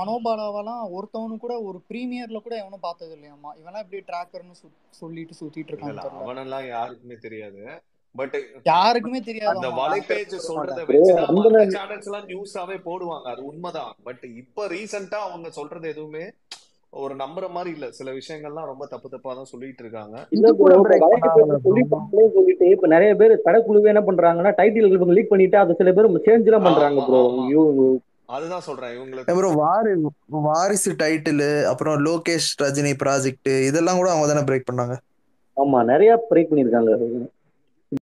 மனோபாலாவெல்லாம் ஒருத்தவனும் கூட ஒரு பிரீமியர்ல கூட எவனும் பார்த்தது இல்லையாமா. இவெல்லாம் இப்படி டிராக்கர்னு சொல்லிட்டு சுத்திட்டு இருக்காங்க. அவனெல்லாம் யாருக்குமே தெரியாது, பட் யாருக்குமே தெரியாது. அந்த வலைபேஜ் சொல்றத வெச்சு அந்த சேனல்ஸ்லாம் நியூஸாவே போடுவாங்க, அது உண்மைதான். பட் இப்ப ரீசன்ட்டா அவங்க சொல்றது எதுவுமே ஒரு நம்புற மாதிரி இல்ல. சில விஷயங்கள்லாம் ரொம்ப தப்பா தான் சொல்லிட்டு இருக்காங்க. சொல்லிட்டு இப்ப நிறைய பேர் தடக்குழுவே என்ன பண்றாங்கன்னா டைட்டில் லீக் பண்ணிட்டு அதை சில பேர் சேஞ்ச் எல்லாம் பண்றாங்க ப்ரோ. அதுதான் சொல்றேன் இவங்களுக்கு ப்ரோ. வாரிசு டைட்டில், அப்புறம் லோகேஷ் ரஜினி ப்ராஜெக்ட், இதெல்லாம் கூட அவங்க தானே பிரேக் பண்ணாங்க. ஆமா நிறைய பிரேக் பண்ணிருக்காங்க.